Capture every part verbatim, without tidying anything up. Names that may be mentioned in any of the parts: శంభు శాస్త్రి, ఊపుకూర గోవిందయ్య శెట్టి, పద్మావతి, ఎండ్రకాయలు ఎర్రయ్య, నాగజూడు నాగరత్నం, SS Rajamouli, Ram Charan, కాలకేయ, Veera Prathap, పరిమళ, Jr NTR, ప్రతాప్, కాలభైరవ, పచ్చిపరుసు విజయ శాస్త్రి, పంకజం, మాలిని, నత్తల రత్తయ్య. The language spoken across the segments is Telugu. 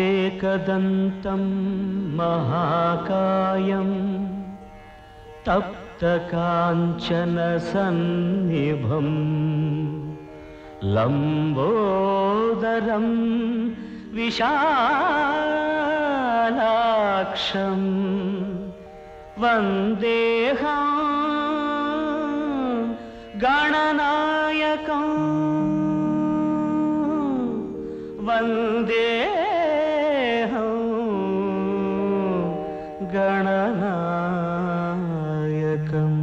एकदंतं महाकायं तप्तकांचन सन्निभं लंबोदरं विशालाक्षं वंदेहं गणनायकं वंदे गणनायकं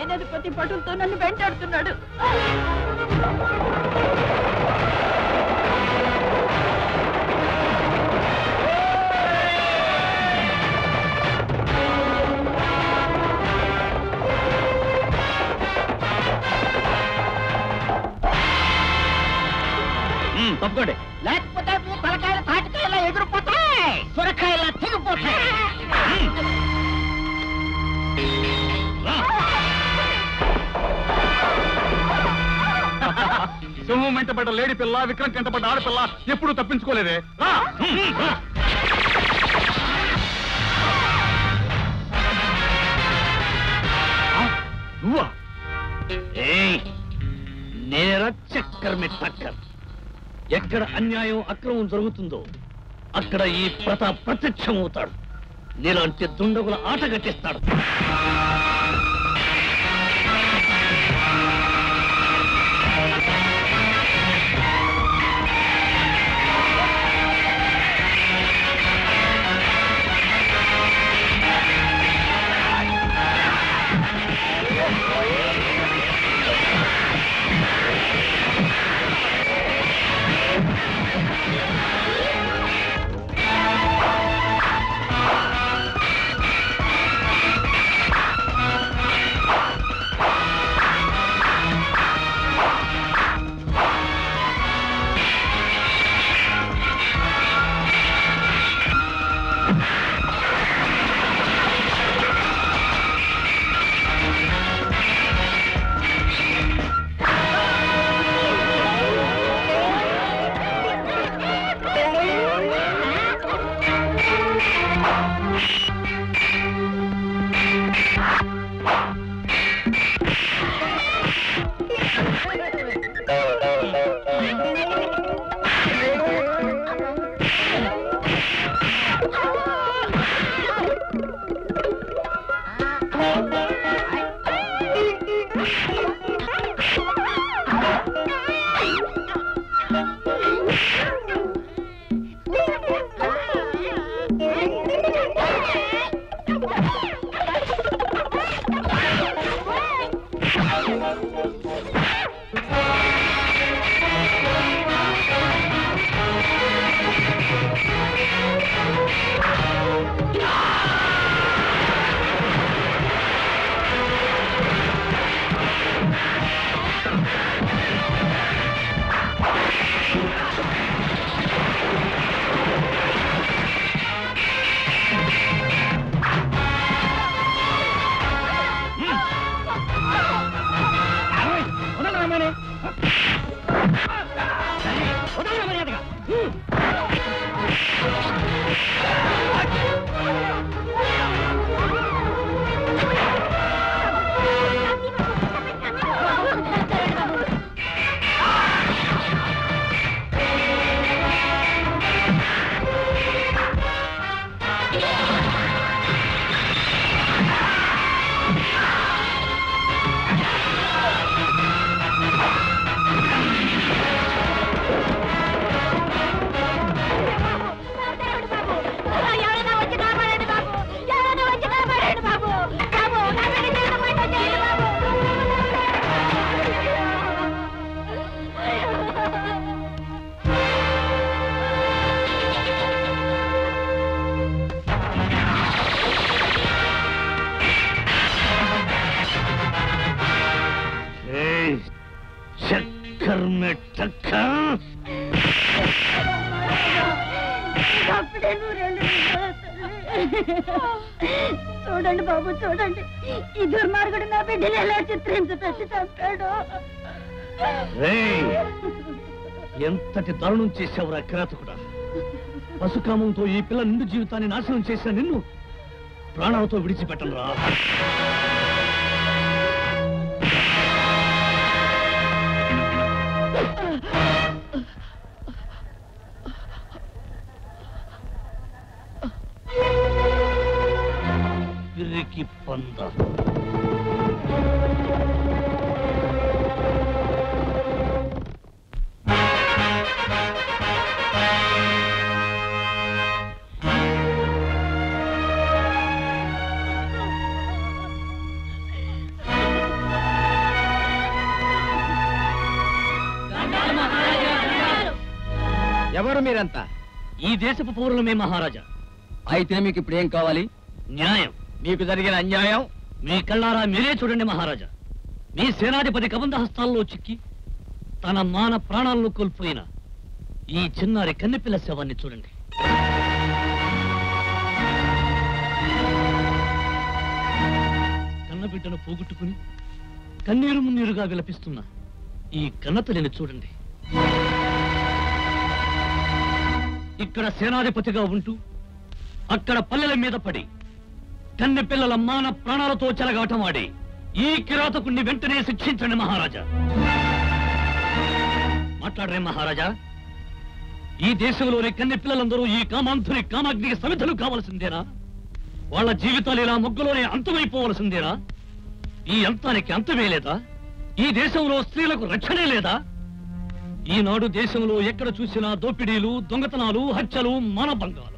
సేనాధిపతి పటులతో నన్ను వెంటాడుతున్నాడు. తప్పకండి లేకపోతే తలకాయలు తాటికాయలా ఎగిరిపోతాయి, సొరకాయలా తెగిపోతాయి. సింహం వెంటబడ్డ లేడీ పిల్ల, విక్రమ్ వెంటబడ్డ ఆడపిల్ల ఎప్పుడూ తప్పించుకోలేదే. నువ్వా? నేర చక్కర్ మే టక్కర్. ఎక్కడ అన్యాయం అక్రమం జరుగుతుందో అక్కడ ఈ ప్రతాప్ ప్రత్యక్షం అవుతాడు, నీలాంటి దుండగుల ఆట కట్టిస్తాడు. చూడండి బాబు చూడండి, ఈ దుర్మార్గుడు నా బిడ్డని ఎలా చిత్రించి పెట్టి చంపాడు. ఎంతటి దారుణం చేసావురా కిరాతకుడా. పశుకామంతో ఈ పిల్ల నిండు జీవితాన్ని నాశనం చేసిన నిన్ను ప్రాణాలతో విడిచిపెట్టను రా. की पंदा ఎవరు మీరంతా? ఈ దేశపు పౌరులమే మహారాజా. అయితే మీకు ఇప్పుడు ఏం కావాలి? న్యాయం. మీకు జరిగిన అన్యాయం మీ కళ్ళారా మీరే చూడండి మహారాజా. మీ సేనాధిపతి కబంధ హస్తాల్లో చిక్కి తన మాన ప్రాణాలను కోల్పోయిన ఈ చిన్నారి కన్నెపిల్ల శవాన్ని చూడండి. కన్న బిడ్డను పోగొట్టుకుని కన్నీరు మున్నీరుగా విలపిస్తున్న ఈ కన్నతల్లిని చూడండి. ఇక్కడ సేనాధిపతిగా ఉంటూ అక్కడ పల్లెల మీద పడి కన్నె పిల్లల మాన ప్రాణాలతో చెలగాటం ఆడి ఈ కిరాతకుణ్ణి వెంటనే శిక్షించండి మహారాజా. మాట్లాడరే మహారాజా. ఈ దేశంలోని కన్నె పిల్లలందరూ ఈ కామాంధుని కామాగ్నికి సమిధులు కావాల్సిందేనా? వాళ్ళ జీవితాలు ఇలా మొగ్గలోనే అంతమైపోవలసిందేనా? ఈ అంతానికి అంతమే లేదా? ఈ దేశంలో స్త్రీలకు రక్షణే లేదా? ఈనాడు దేశంలో ఎక్కడ చూసినా దోపిడీలు, దొంగతనాలు, హత్యలు, మానభంగాలు.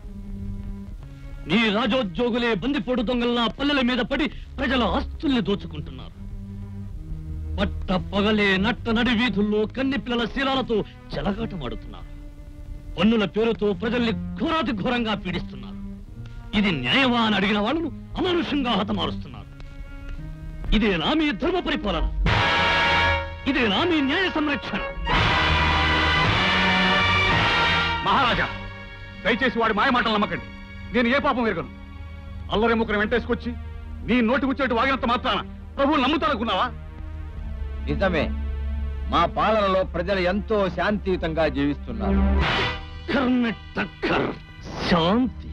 నీ రాజోద్యోగులే బందిపోటు దొంగల్లా పల్లెల మీద పడి ప్రజల ఆస్తుల్ని దోచుకుంటున్నారు. పట్ట పగలే నట్ట నడి వీధుల్లో కన్నె పిల్లల శీలాలతో చెలగాటమాడుతున్నారు. పన్నుల పేరుతో ప్రజల్ని ఘోరాతి ఘోరంగా పీడిస్తున్నారు. ఇది న్యాయమా అని అడిగిన వాళ్ళను అమానుషంగా హతమారుస్తున్నారు. ఇదేనా మీ ధర్మ పరిపాలన? ఇదేనా మీ న్యాయ సంరక్షణ? మహారాజా, దయచేసి వాడి మాయ మాటలు నమ్మకండి. నేను ఏ పాపం ఎరగను. అల్లరి ముక్కను వెంటేసుకొచ్చి నీ నోటి కూర్చేట్టు వాగినంత మాత్రాన ప్రభువు నమ్ముతానుకున్నావా? నిజమే, మా పాలనలో ప్రజలు ఎంతో శాంతియుతంగా జీవిస్తున్నారు. శాంతి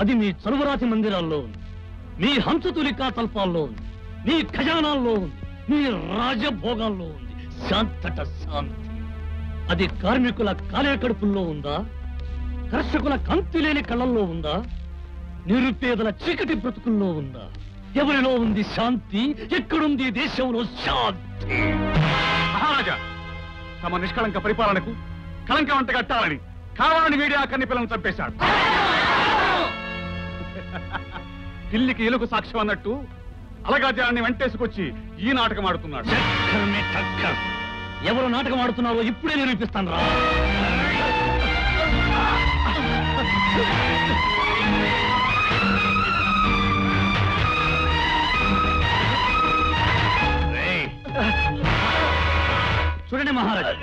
అది మీ చలువరాతి మందిరాల్లో, మీ హంసతులికా తల్పాల్లో, మీ ఖజానాల్లో, మీ రాజభోగాల్లో ఉంది. శాంతట శాంతి అది కార్మికుల కాలే కడుపుల్లో ఉందా? కర్షకుల కాంతి లేని కళ్ళల్లో ఉందా? నిరుపేదల చీకటి బ్రతుకుల్లో ఉందా? ఎవరిలో ఉంది శాంతి? ఎక్కడుంది దేశంలో శాంతి? మహారాజా, తమ నిష్కళంక పరిపాలనకు కళంకం అంటగట్టాలని కావాలని వీడి ఆ కన్ని పిల్లను చంపేశాడు. పిల్లికి ఎలుగు సాక్ష్యం అన్నట్టు అలగాజాన్ని వెంటేసుకొచ్చి ఈ నాటకం ఆడుతున్నాడు. ఎవరు నాటకం ఆడుతున్నారో ఇప్పుడే నిరూపిస్తాను రా. చూడండి మహారాజా,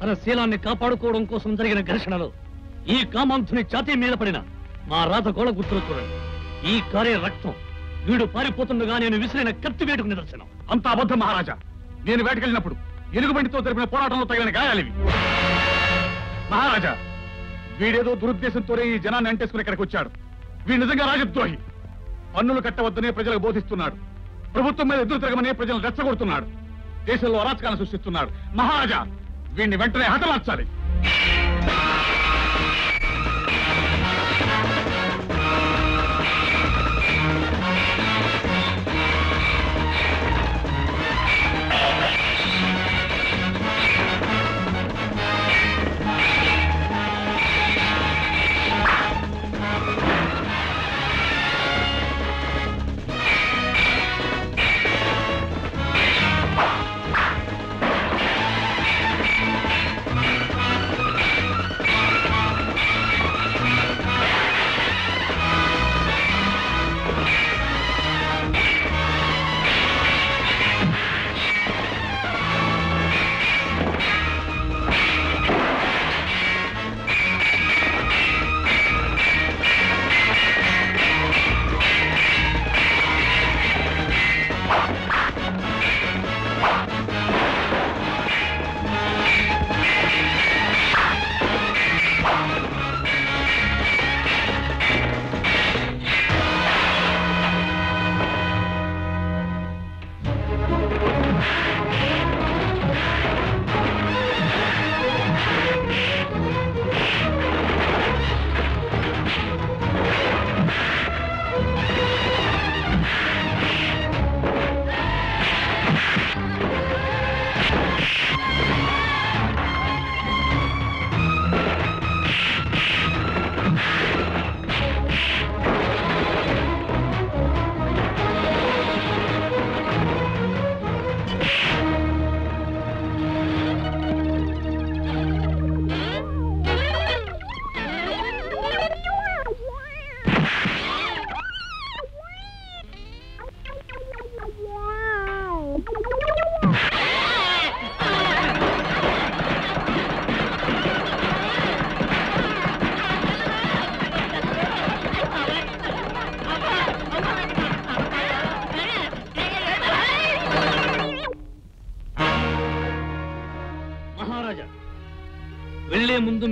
తన శీలాన్ని కాపాడుకోవడం కోసం జరిగిన ఘర్షణలో ఈ కామాంధుని ఛాతీ మీద పడిన మా రాత గోళ గుర్తులు చూడండి. ఈ కారే రక్తం. వీడు పారిపోతుండగా నేను విసిరిన కత్తి వేటుకు నిదర్శనం. అంత అబద్ధం మహారాజా. నేను వేటకెళ్ళినప్పుడు ఎలుగుబంటితో జరిపిన పోరాటంలో తగిలిన గాయాలివి. మహారాజా, వీడేదో దురుద్దేశంతోనే ఈ జనాన్ని అంటేసుకుని ఇక్కడికి వచ్చాడు. వీడు నిజంగా రాజద్రోహి. పన్నులు కట్టవద్దనే ప్రజలకు బోధిస్తున్నాడు. ప్రభుత్వం మీద ఎదురు తిరగమనే ప్రజలను రెచ్చగొడుతున్నాడు. దేశంలో అరాచకాలను సృష్టిస్తున్నాడు. మహారాజా, వీడిని వెంటనే హతమార్చాలి.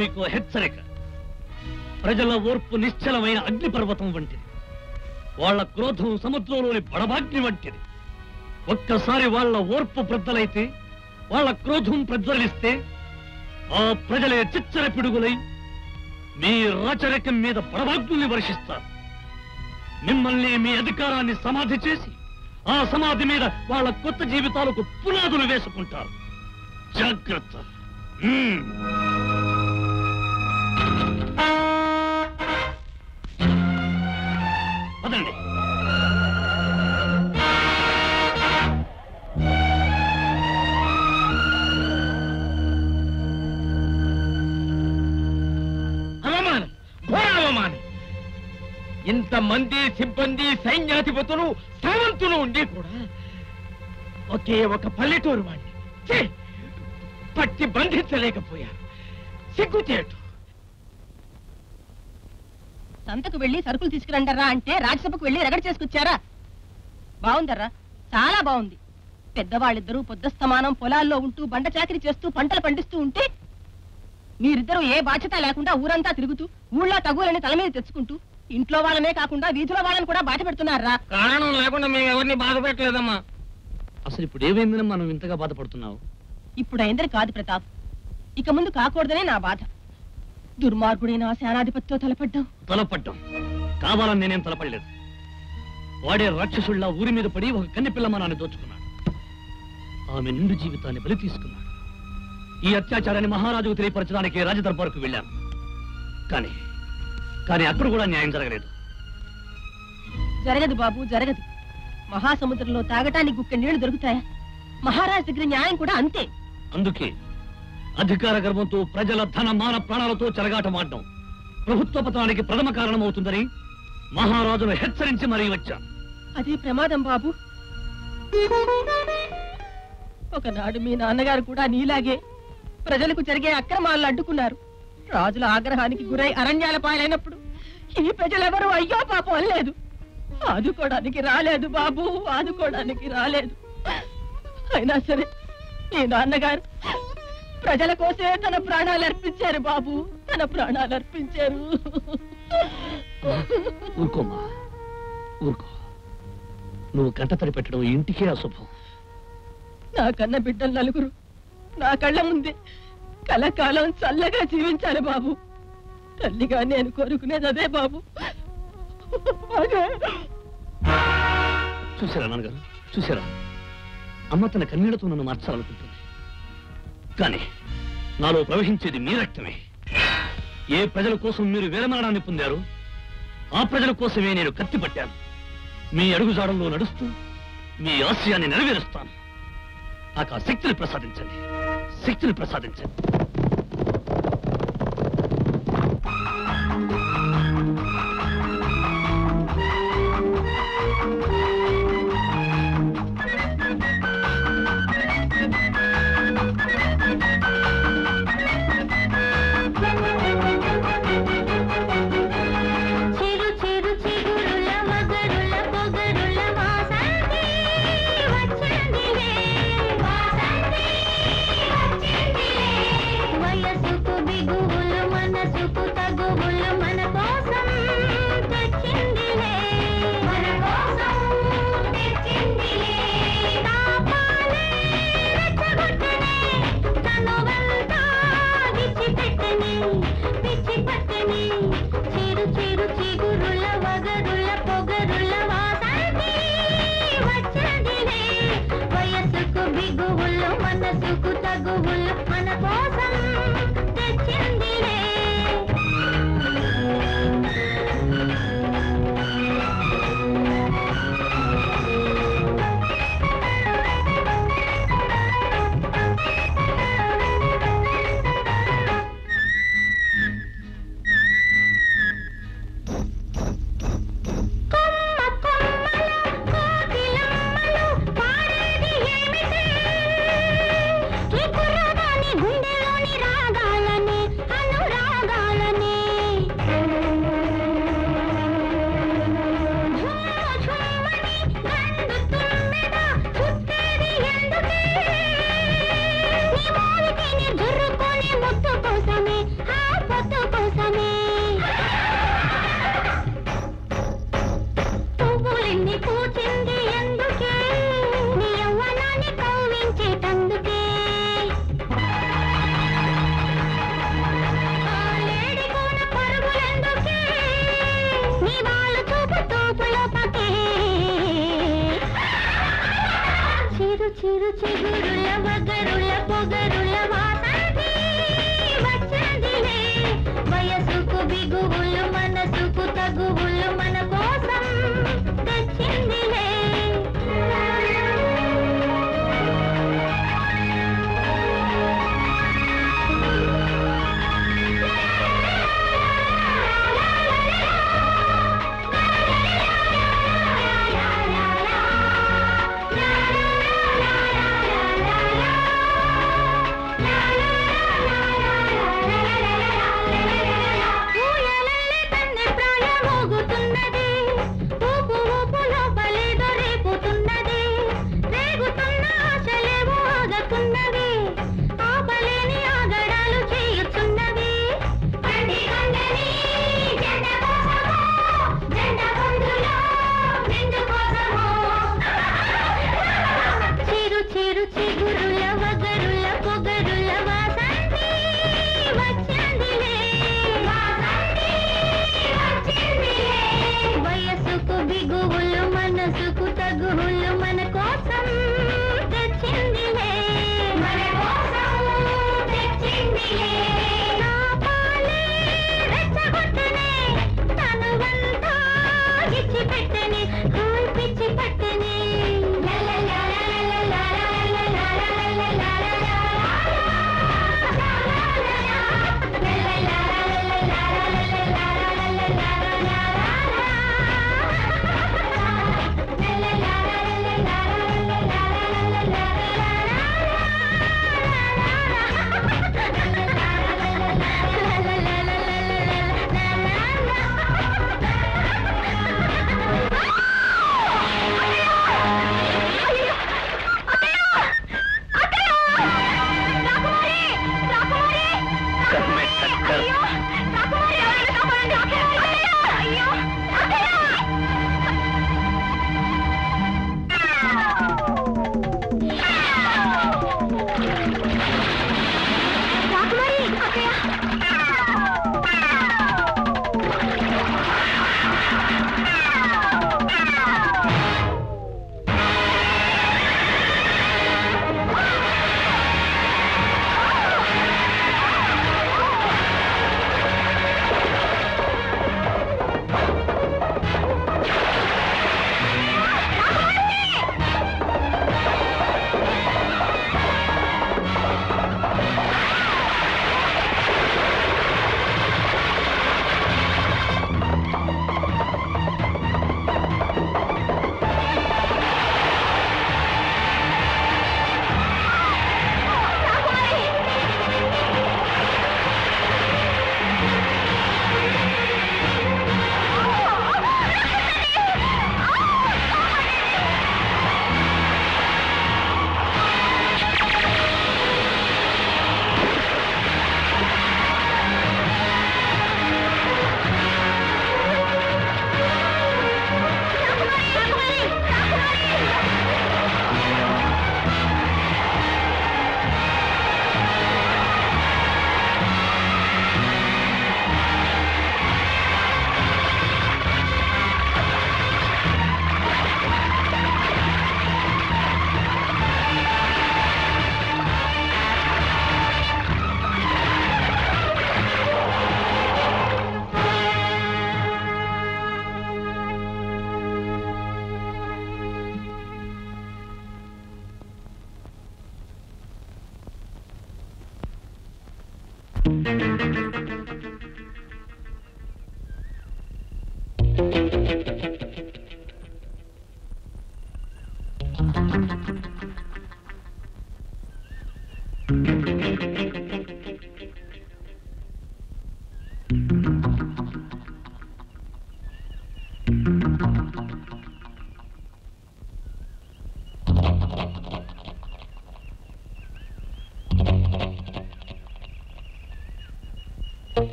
మీకు హెచ్చరిక. ప్రజల ఓర్పు నిశ్చలమైన అగ్నిపర్వతం వంటిది, వాళ్ళ క్రోధం సముద్రంలోని బడబాగ్ని వంటిది. ఒక్కసారి వాళ్ళ ఓర్పు ప్రజ్వలైతే, వాళ్ళ క్రోధం ప్రజ్వలిస్తే ఆ ప్రజలే చిచ్చర పిడుగులై మీ రాచరికం మీద బడబాగ్ని వర్షిస్తారు. మిమ్మల్ని, మీ అధికారాన్ని సమాధి చేసి ఆ సమాధి మీద వాళ్ళ కొత్త జీవితాలకు పునాదులు వేసుకుంటారు. జాగ్రత్త. పదండి. అవమానం, ఘోర అవమానం. ఇంతమంది సిబ్బంది, సైన్యాధిపతులు, సామంతులు ఉండి కూడా ఒకే ఒక పల్లెటూరు వాడిని పట్టి బంధించలేకపోయారు. సిగ్గుచేటు. సంతకు వెళ్ళి సరుకులు తీసుకురంటారా అంటే రాజ్యసభకు వెళ్ళి రగడ చేసుకొచ్చారా? బాగుందర్రా, చాలా బాగుంది. పెద్దవాళ్ళిద్దరూ పొద్దస్తమానం పొలాల్లో ఉంటూ బండ చాకరీ చేస్తూ పంటలు పండిస్తూ ఉంటే, మీరిద్దరూ ఏ బాధ్యత లేకుండా ఊరంతా తిరుగుతూ ఊళ్ళో తగులని తల మీద తెచ్చుకుంటూ ఇంట్లో వాళ్ళనే కాకుండా వీధిలో వాళ్ళని కూడా బాధ పెడుతున్నారా? కారణం లేకుండా మేము ఎవరిని బాధ పెట్టలేదమ్మా. అసలు ఇప్పుడు ఏమైందని మనం ఇంతగా బాధపడుతున్నావు? ఇప్పుడు అయిందని కాదు ప్రతాప్, ఇక ముందు కాకూడదనే నా బాధ. దుర్మార్గుడైన సేనాధిపతితో తలపడ్డాం. తలపడ్డాం కావాలని నేనేం తలపడలేదు. వాడే రాక్షసుల్లా ఊరి మీద పడి ఒక కన్నెపిల్లమానాన్ని దోచుకున్నాడు. ఆమె నిండు జీవితాన్ని బలి తీసుకున్నాడు. ఈ అత్యాచారాన్ని మహారాజుకు తెలియపరచడానికి రాజదర్బారుకు వెళ్ళాను. కానీ కానీ అప్పుడు కూడా న్యాయం జరగలేదు. జరగదు బాబు, జరగదు. మహాసముద్రంలో తాగటానికి గుక్క నీళ్లు దొరుకుతాయా? మహారాజ్ దగ్గర న్యాయం కూడా అంతే. అందుకే అధికార గర్వంతో ప్రజల ధన మాన ప్రాణాలతో చెలగాటమాడడం ప్రభుత్వ పతనానికి ప్రథమ కారణమవుతుందని మహారాజును హెచ్చరించి మరీ వచ్చా. అదే ప్రమాదం బాబు. ఒకనాడు మీ నాన్నగారు కూడా నీలాగే ప్రజలకు జరిగే అక్రమాలను అడ్డుకున్నారు. రాజుల ఆగ్రహానికి గురై అరణ్యాల పాలైనప్పుడు ఈ ప్రజలెవరూ అయ్యో పాపం అనలేదు. ఆదుకోవడానికి రాలేదు బాబు, ఆదుకోవడానికి రాలేదు. అయినా సరే మీ నాన్నగారు ప్రజల కోసమే తన ప్రాణాలు అర్పించారు బాబు, తన ప్రాణాలు అర్పించారు. ఊరుకోమా, ఊరుకో. నువ్వు కంటతడి పెట్టడం ఇంటికే అశుభం. నా కన్న బిడ్డలు నలుగురు నా కళ్ళ ముందే కలకాలం చల్లగా జీవించాలి బాబు. తల్లిగా నేను కోరుకునేది అదే బాబు. చూసారా నాన్నగారు, చూసారా, అమ్మ తన కన్నీళ్లతో నన్ను మార్చాలనుకుంటుంది. కానీ నాలో ప్రవహించేది మీ రక్తమే. ఏ ప్రజల కోసం మీరు వీరమరణాన్ని పొందారు, ఆ ప్రజల కోసమే నేను కత్తి పట్టాను. మీ అడుగుజాడల్లో నడుస్తూ మీ ఆశయాన్ని నెరవేరుస్తాను. నాకు ఆ శక్తిని ప్రసాదించండి, శక్తిని ప్రసాదించండి.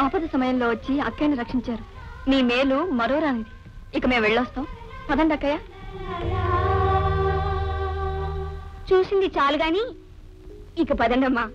ఆపద సమయంలో వచ్చి అక్కని రక్షించారు. నీ మేలు మరోరానిది. ఇక మేము వెళ్ళొస్తాం. పదండి అక్కయ్య. చూసింది చాలు గాని ఇక పదండమ్మా.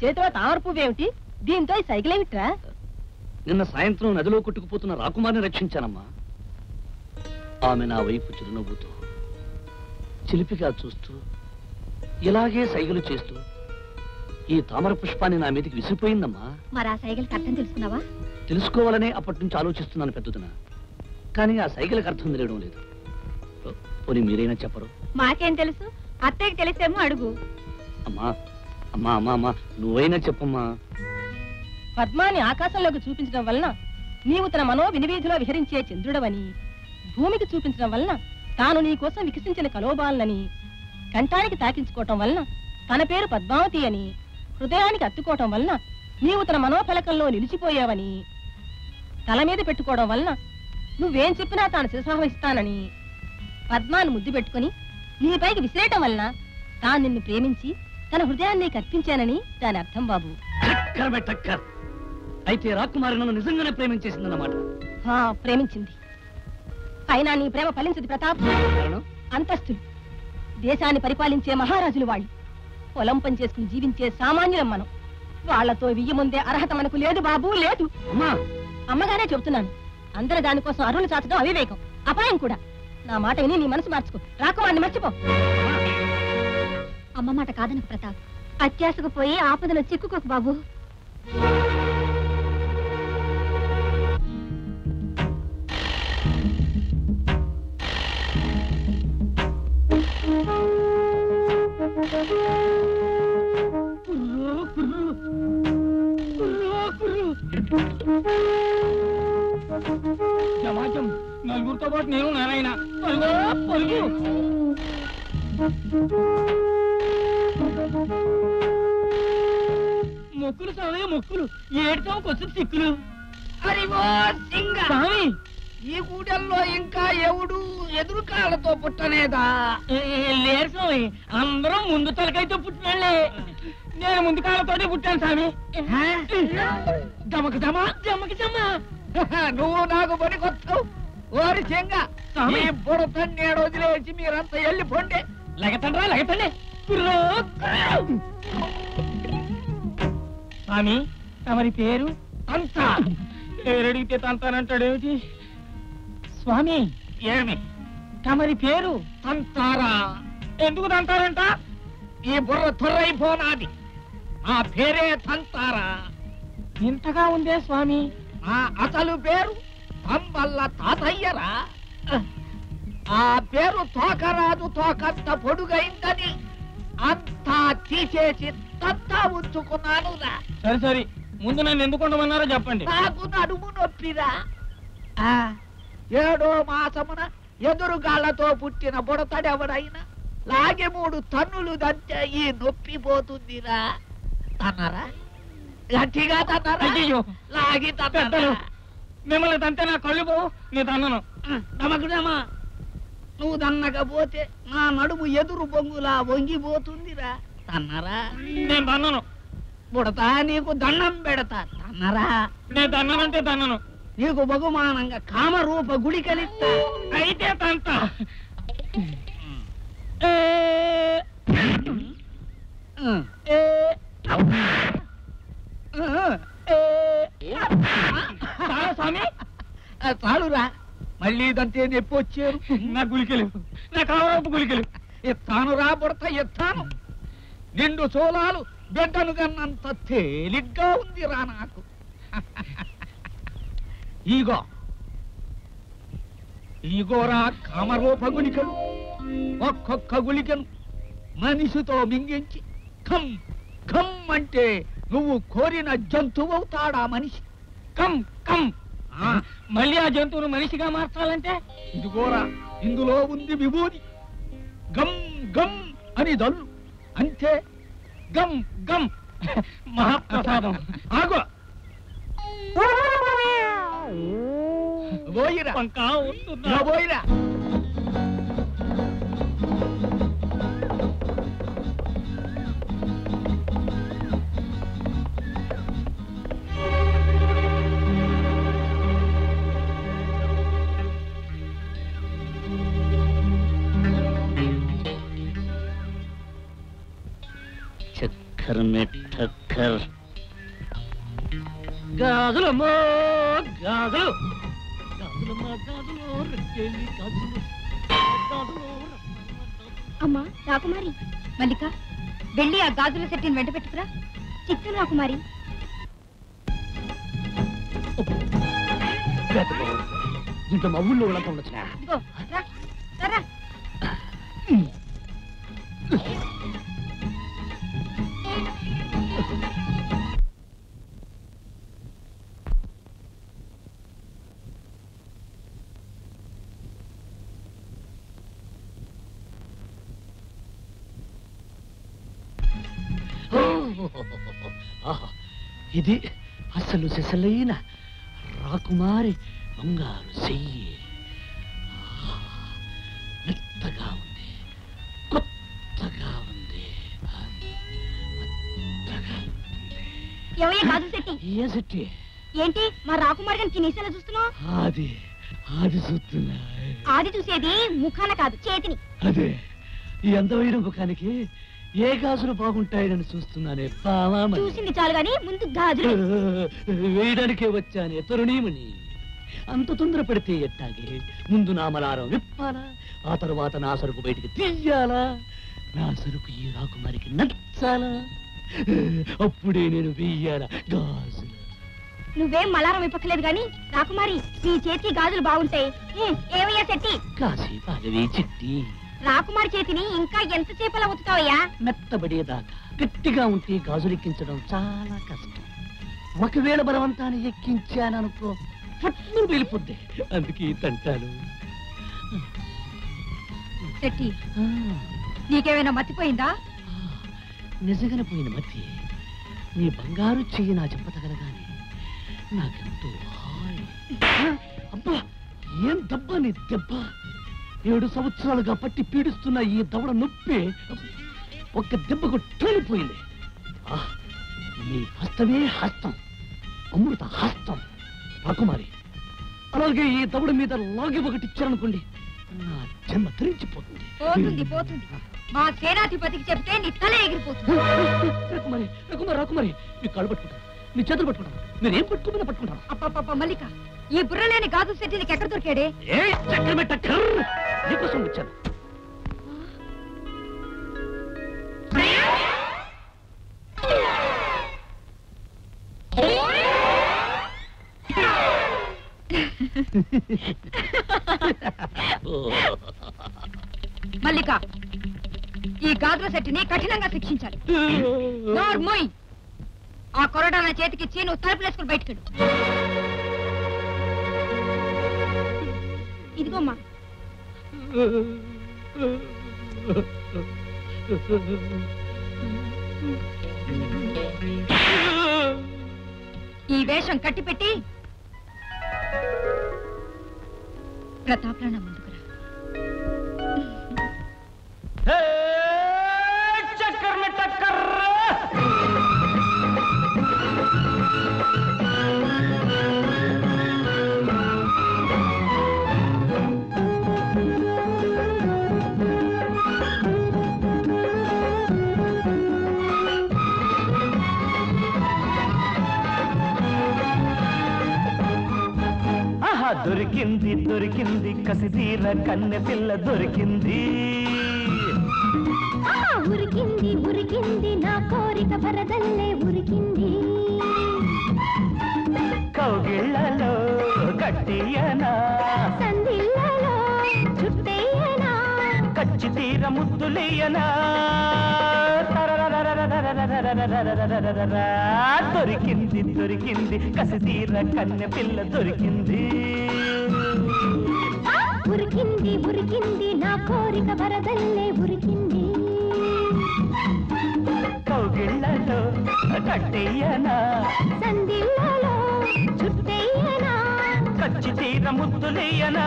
చేతిలో తామర పువ్వేమిటి? దీంతో ఈ సైకిల్ ఏమిట్రా? నిన్న సాయంత్రం నదిలో కొట్టుకుపోతున్న రాకుమార్ని రక్షించానమ్మా. ఆమె నా వైపు చిరునవ్వుతో చిలిపిగా చూస్తూ ఇలాగే సైకిల్ చేస్తూ ఈ తామర పుష్పాన్ని నా మీదకి విసిరిపోయిందమ్మా. మరి ఆ సైకిల్ అర్థం తెలుసుకున్నావా? తెలుసుకోవాలనే అప్పటి నుంచి ఆలోచిస్తున్నాను పెద్దదిన, కానీ ఆ సైకిల్కి అర్థం తెలియడం లేదు. పోనీ మీరైనా చెప్పరు. మాకేం తెలుసు? అత్తయ్యకి తెలిసేమో అడుగు. అమ్మా అమ్మా అమ్మా అమ్మా నువ్వైనా చెప్పమ్మా. పద్మాన్ని ఆకాశంలోకి చూపించడం వలన నీవు తన మనో వినివీధిలో విహరించే చంద్రుడవని, భూమికి చూపించడం వలన తాను నీ కోసం వికసించిన కలోబాలని, కంఠానికి తాకించుకోవటం వలన తన పేరు పద్మావతి అని, హృదయానికి అత్తుకోవటం వలన నీవు తన మనోఫలకంలో నిలిచిపోయావని, తల మీద పెట్టుకోవడం వలన నువ్వేం చెప్పినా తాను శిరసావహిస్తానని, పద్మాన్ని ముద్దు పెట్టుకుని నీపైకి విసిరేయటం వలన తాను నిన్ను ప్రేమించి తన హృదయాన్ని కర్పించానని దాని అర్థం బాబు. అయితే రాకుమారి నన్ను నిజంగానే ప్రేమించేసిందన్నమాట. ప్రేమించింది. అయినా నీ ప్రేమ ఫలించదు ప్రతాప్. అంతస్తులు, దేశాన్ని పరిపాలించే మహారాజులు వాళ్ళు, పొలం పని చేసుకుని జీవించే సామాన్యులం మనం. వాళ్లతో వెయ్యి ముందే అర్హత మనకు లేదు బాబు, లేదు. అమ్మగానే చెబుతున్నాను, అందరూ దానికోసం అరువులు చాచడం అవివేకం, అపాయం కూడా. నా మాట విని నీ మనసు మార్చుకో, రాకుమారిని మర్చిపో. అమ్మ మాట కాదను ప్రతాప్, అత్యాశకు పోయి ఆపదలో చిక్కుకోకు బాబు. సమాజం నలుగురితో పాటు నేను నారాయణ పలుగు మొక్కులు సామయ్య మొక్కులు ఏడుతో కొంచెం సిక్కులు. ఈ గూడెల్లో ఇంకా ఎవడు ఎదురు కాళ్ళతో పుట్టనేదా? లేరు స్వామి, అందరూ ముందు తలకైతే పుట్టినలే. నేను ముందు కాళ్ళతోనే పుట్టాను స్వామి. దమక దమా దమక దమా నువ్వు నాకు పనికొచ్చు. ఓరి చెంగా బుడత నేడు వదిలేసి మీరంతా వెళ్ళిపోండి. లగతండ్రా లగతండి స్వామి. తమరి పేరు అంతా పేరడిగితే తంతానంటాడేమిటి స్వామి? ఏమి తమరి పేరు తంతారా? ఎందుకు తంతారంట? ఈ బుర్ర తుర్రైపోనాది, ఆ పేరే తంతారా. ఇంతగా ఉందే స్వామి. ఆ అసలు పేరు తంబల్ల తాతయ్యరా. ఆ పేరు తోకరాదు, తోకంత పొడుగైందని అంతా తీసేసి తంతా ఉంచుకున్నాను. సరే సరే, ముందు నన్ను ఎందుకు ఉండమన్నారో చెప్పండి. నాకు నడుము నొప్పిరా. ఏడో మాసమున ఎదురుగాళ్లతో పుట్టిన బుడతడెవడైనా లాగే మూడు తన్నులు దంటే ఈ నొప్పి పోతుందిరా. తన్నారా? గట్టిగా తన్నారా? లాగి తన్నారా? మిమ్మల్ని తంతే నా కళ్ళు పోవు, నీ తన్నను నమ్మకుడేమా. నువ్వు తన్నకపోతే నా నడుము ఎదురు బొంగులా వంగిపోతుందిరా. తన్నారా? నేను తన్నను. బుడతా నీకు దండం పెడతా. తన్నారా? నేను తన్ననంటే తన్నను. నీకు బహుమానంగా కామరూప గుడి కలిస్తా. అయితే తంత స్వామి చాలురా. మళ్ళీ దంతే నొప్పి వచ్చారు. నా గులికెలు, నా కామరూప గులికెలు ఎత్తాను రా బుడత, ఎత్తాను. నిండు సోలాలు బిడ్డను కన్నంత తేలిగ్గా ఉంది రా నాకు. ఈగో ఈగోరా కామరూప గుళికను. ఒక్కొక్క గుళికను మనిషితో మింగించి కమ్ కమ్ అంటే నువ్వు కోరిన జంతువు అవుతాడా మనిషి? కమ్ కమ్ మళ్ళీ ఆ జంతువును మనిషిగా మార్చాలంటే ఇదిగోరా ఇందులో ఉంది విభూది. గమ్ గమ్ అని దల్లు, అంతే. గమ్ గమ్ మహాప్రసాదం. ఆగో चक्कर में ठक्कर गाजलो मो गाजलो అమ్మా రాకుమారి. మల్లిక వెళ్ళి ఆ గాజుల సెట్టిని వెంట పెట్టుకురా. చిక్కు రాకుమారి. దీంట్లో మా ఊళ్ళో వాళ్ళంతా ఉండొచ్చురా. ఇది అసలు సిసలైన రాకుమారి బంగారు చెయ్యి. మెత్తగా ఉంది, కొత్తగా ఉంది. ఏంటి మా రాకుమారి గారికి నీసలా చూస్తున్నావు? ఆది ఆది చూస్తున్నా. ఆది చూసేది ముఖాన కాదు, చేతిని. అదే ఈ అందమైన ముఖానికి ఏ గాజులు బాగుంటాయని చూస్తున్నానే బావా. చూసింది చాలు గానీ ముందు గాజులు వేయడానికే వచ్చానే తరుణీమణి. అంత తొందర పడితే ఎట్టాగే? ముందు నా మలారం విప్పాలా, ఆ తరువాత నా సరుకు బయటికి తీయాలా, నా సరుకు ఈ రాకుమారికి నచ్చాలా, అప్పుడే నేను వేయాలా గాజులు. నువ్వేం మలారం విప్పకలేదు గాని రాకుమారి, నీ చేతి గాజులు బాగుంటాయి. ఏమయ్యా చెట్టి? కాశీ పాలవే చెట్టి. రాకుమారి చేతిని ఇంకా ఎంతసేపలా ఉతుతావయ్యా? మెత్తబడేదాకా. గట్టిగా ఉంటే గాజులు ఎక్కించడం చాలా కష్టం. ఒకవేళ బలవంతాన్ని ఎక్కించాననుకో పుట్టు వెళ్ళిపోద్ది అందుకే తంటాను. చెట్టి నీకేమైనా మతిపోయిందా? నిజంగానే పోయింది మతి. నీ బంగారు చెయ్యి నా చెంప తగలగానే నాకెంతో హాయి. అబ్బా ఏం దెబ్బ నీ దెబ్బ. ఏడు సంవత్సరాలుగా పట్టి పీడిస్తున్న ఈ దవడ నొప్పి ఒక్క దెబ్బకు తొలిపోయింది. నీ హస్తమే హస్తం, అమృత హస్తం రాకుమారి. అలాగే ఈ దవడ మీద లాగి ఒకటి ఇచ్చారనుకోండి నా జన్మ తరించిపోతుంది. పోతుంది పోతుంది. మా సేనాధిపతికి చెప్తే నీ తల ఎగిరిపోతుంది. రాకుమారి రాకుమారి రాకుమారి నీ కాళ్ళు పట్టుకుంటాను, నీ చేతులు పట్టుకుంటాను, మీరేం పట్టుకోమని పట్టుకుంటాను. అప్ప మల్లిక ఈ బుర్రలేని గాజు సెట్టి నీకు ఎక్కడ దొరికాడే? నీకోసం వచ్చాను. మల్లిక ఈ గాజుల సెట్టిని కఠినంగా శిక్షించాలి. ఆ కొరడా నా చేతికిచ్చి నువ్వు తలుపులేసుకుని బయటకెళ్ళు. ఇదిగోమ్మా. ఈ వేషం కట్టిపెట్టి ప్రతాప్లా నా ముందుకురా. దొరికింది దొరికింది కసిదీర కన్నె పిల్ల దొరికింది. ఉరికింది ఉరికింది నా కోరిక భరదల్లే ఉరికింది. కౌగిళ్ళలో కట్టియనా సందిళ్ళలో చుట్టేయనా కచ్చి తీర ముద్దులేయనా దొరికింది దొరికింది కసిదీర కన్నె పిల్ల దొరికింది. ఉరికింది ఉరికింది నా కోరిక భరదల్లే ఉరికింది. కౌగిళ్ళలో కట్టేయనా సందిళ్ళలో చుట్టేయనా కచ్చి తీర ముద్దులేయనా.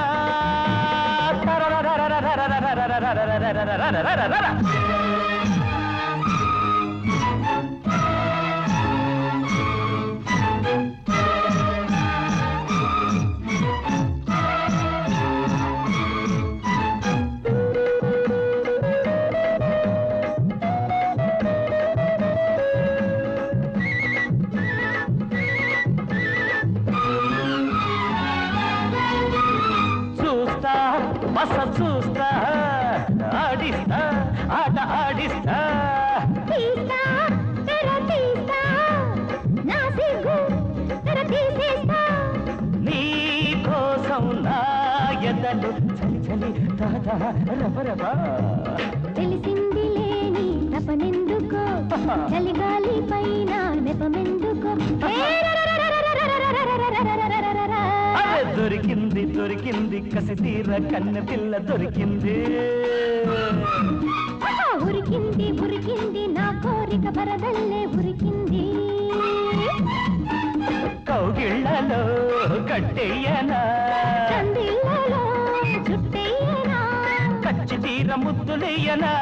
బస చూస్తా ఆడిస్తా ఆట ఆడిస్తా తీస్తా తెర తీస్తా నా సిగ్గు తెర తీసేస్తా నీ కోసం నా ఎదలు చలి చలి తాత రబరబా తెలిసిందిలే నీ తపనెందుకో చలిగాలి పైన నెపమెందుకో. దొరికింది దొరికింది కసిదీర కన్నె పిల్ల దొరికింది. ఉరికింది ఉరికింది నా కోరిక భరదల్లే ఉరికింది. కౌగిళ్ళలో కట్టేయనా చందిళ్ళలో చుట్టేయనా కచ్చి తీర ముద్దులేయనా.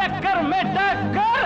చక్కర్ మే టక్కర్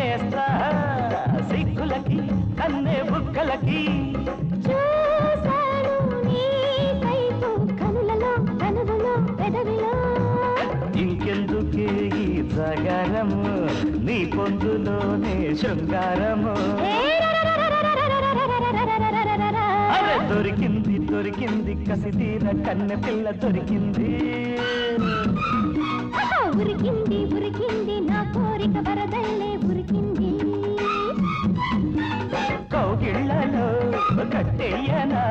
చేస్తా సిగ్గులకి కన్నే బుక్కలకి చూసాను నీ కైపు కనులలో కనులలో పెదవిలో ఇంకెందుకే ఈ గొంతులోనే శృంగారము. అరే దొరికింది దొరికింది కసితీర కన్నె పిల్ల దొరికింది. ఉరికింది ఉరికింది నా కోరిక వరదల్లే ఉరికింది. కౌగిళ్ళలో కట్టేయనా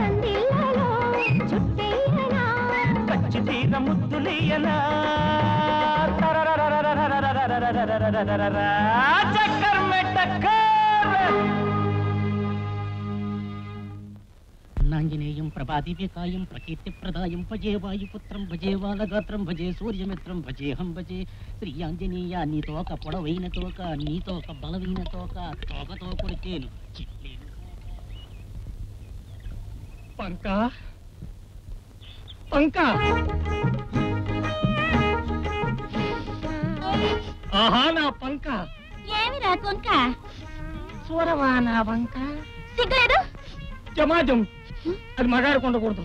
కందిళ్ళలో చుట్టేయనా కచ్చి తీర ముద్దులేయనా. चक्कर में टक्कर ेयं प्रभादिव्यकायं प्रकीर्ति प्रदायं भजे वायुपुत्रं भजे वालगात्रं भजे सूर्यमित्रं भजेऽहं भजे श्रीयांजनेया नीतोक पुडवैन तोक नीतोक बलवीन तोक तोकतो कुरिकेनु चिल्लेनु पंका पंका. ఆహా నా పంక ఏమిరా కొంక సూరవా నా పంక సిగ్గులేదు జమాజం అది మగారికి ఉండకూడదు.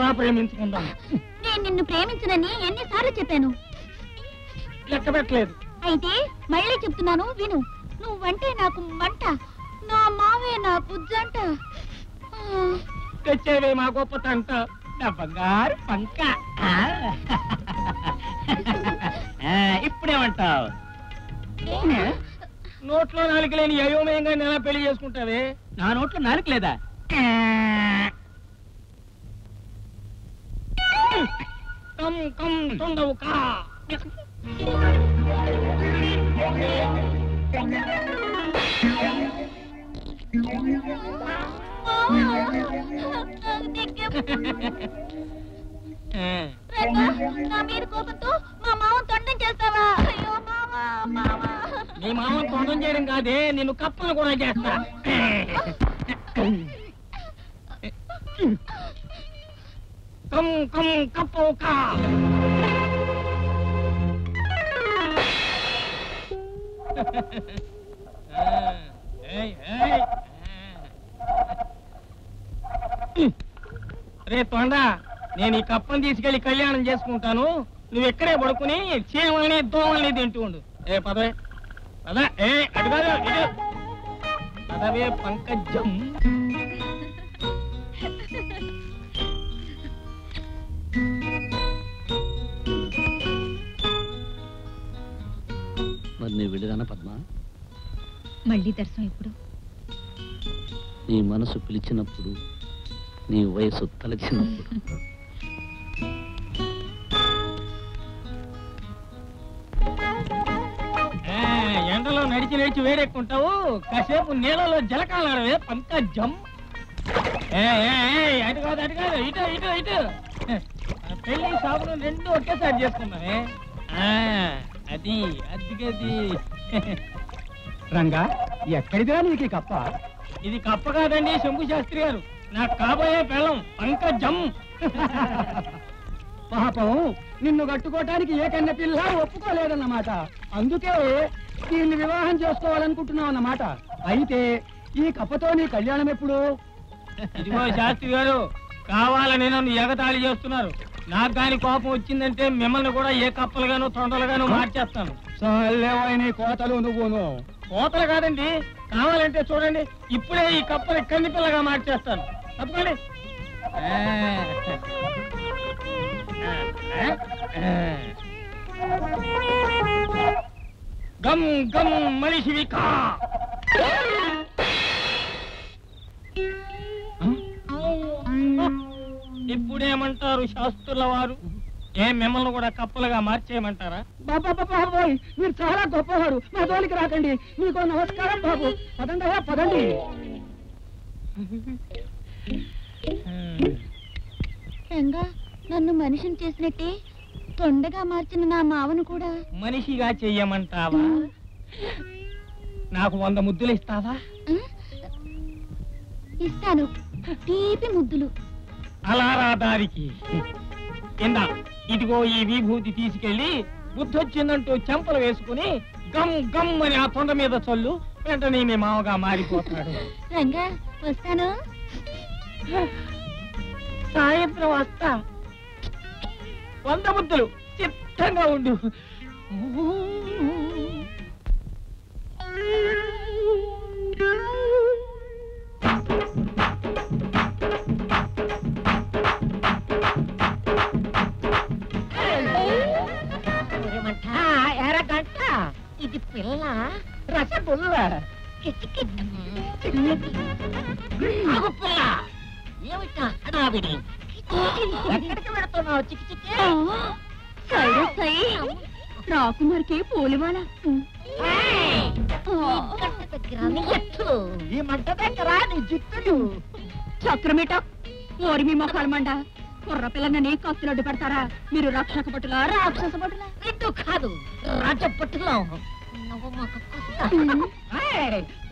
రా ప్రేమించుకుందా. నేను నిన్ను ప్రేమించనని ఎన్నిసార్లు చెప్పాను లెక్క పెట్టలేదు. అయితే మళ్ళీ చెప్తున్నాను విను. నువ్వంటే నాకు మంట నా మావే నాకు జంట. తెచ్చేవే మా గొప్ప తంట నా బంగారు పంక. ఇప్పుడేమంటావు? నోట్లో నాలుక లేని అయోమయంగా నేను పెళ్లి చేసుకుంటావే. నా నోట్లో నాలుక లేదా? నీ మామ తొండం చేయడం కాదే నిన్ను కప్పలు కూడా చేస్తా. కం కం కప్ప రే తొండ. నేను ఈ కప్పను తీసుకెళ్లి కళ్యాణం చేసుకుంటాను. నువ్వు ఎక్కడే పడుకుని చీమల్ని దోమల్ని తింటూ ఉండు. ఏ పదవే పద. ఏ అటు కాదు పదవే పంకజం. మరి నువ్వు వెళ్ళిరానా పద్మ? మళ్ళీ దర్శనం ఎప్పుడు? నీ మనసు పిలిచినప్పుడు, నీ వయసు తలచినప్పుడు. ఎండలో నడిచి నడిచి వేడెక్కుంటావు. కాసేపు నీళ్ళలో జలకాలే పంకజం. అటు కాదు అటు కాదు ఇటు ఇటు ఇటు. పెళ్లి షాపులు రెండు ఒకేసారి చేసుకున్నామే. అది అదిగది. రంగా ఎక్కడిదిరా నీకు కప్ప? ఇది కప్ప కాదండి శంభు శాస్త్రి గారు, నాకు కాబోయే పెళ్ళం పంకజం. పాపం నిన్ను కట్టుకోవటానికి ఏ కన్న పిల్ల ఒప్పుకోలేదన్నమాట. అందుకే దీన్ని వివాహం చేసుకోవాలనుకుంటున్నావు అన్నమాట. అయితే ఈ కప్పతో నీ కళ్యాణం ఎప్పుడు? ఇదిగో శాస్త్రి గారు, కావాలని నన్ను ఎగతాళి చేస్తున్నారు. నాకు కానీ కోపం వచ్చిందంటే మిమ్మల్ని కూడా ఏ కప్పలుగానో తొండలుగానో మార్చేస్తాను. లేవైన కోతలు నువ్వును. కోతలు కాదండి, కావాలంటే చూడండి ఇప్పుడే ఈ కప్పలు కన్ని పిల్లగా మార్చేస్తాను. తప్పకండి. గం గం మనిషివి కా. ఇప్పుడేమంటారు శాస్త్రుల వారు? ఏ మిమ్మల్ని కూడా కప్పలుగా మార్చేయమంటారా? బాబా బాబాయ్ మీరు చాలా గొప్పవారు, మా జోలికి రాకండి. మీకు నమస్కారం బాబు. పదండి పదండి. రంగా నన్ను మనిషిని చేసినట్టే తొండగా మార్చిన నా మావను కూడా మనిషిగా చెయ్యమంటావా? నాకు వంద ముద్దులు ఇస్తావా? ఇస్తాను, తీపి ముద్దులు. అలా రాదారికి కింద ఇదిగో ఈ విభూతి తీసుకెళ్లి బుద్ధొచ్చిందంటూ చెంపలు వేసుకుని గమ్ గమ్ అని ఆ తొండ మీద చల్లు. వెంటనే మీ మామగా మారిపోతాడు. రంగా వస్తాను, సాయంత్రం వస్తా. వంద ముద్దులు చిత్తంగా ఉండు. రాక్షస పట్టులా రాక్షస పట్టులా ఇటు కాదు రాజ పట్టులా నువ్వు మాకు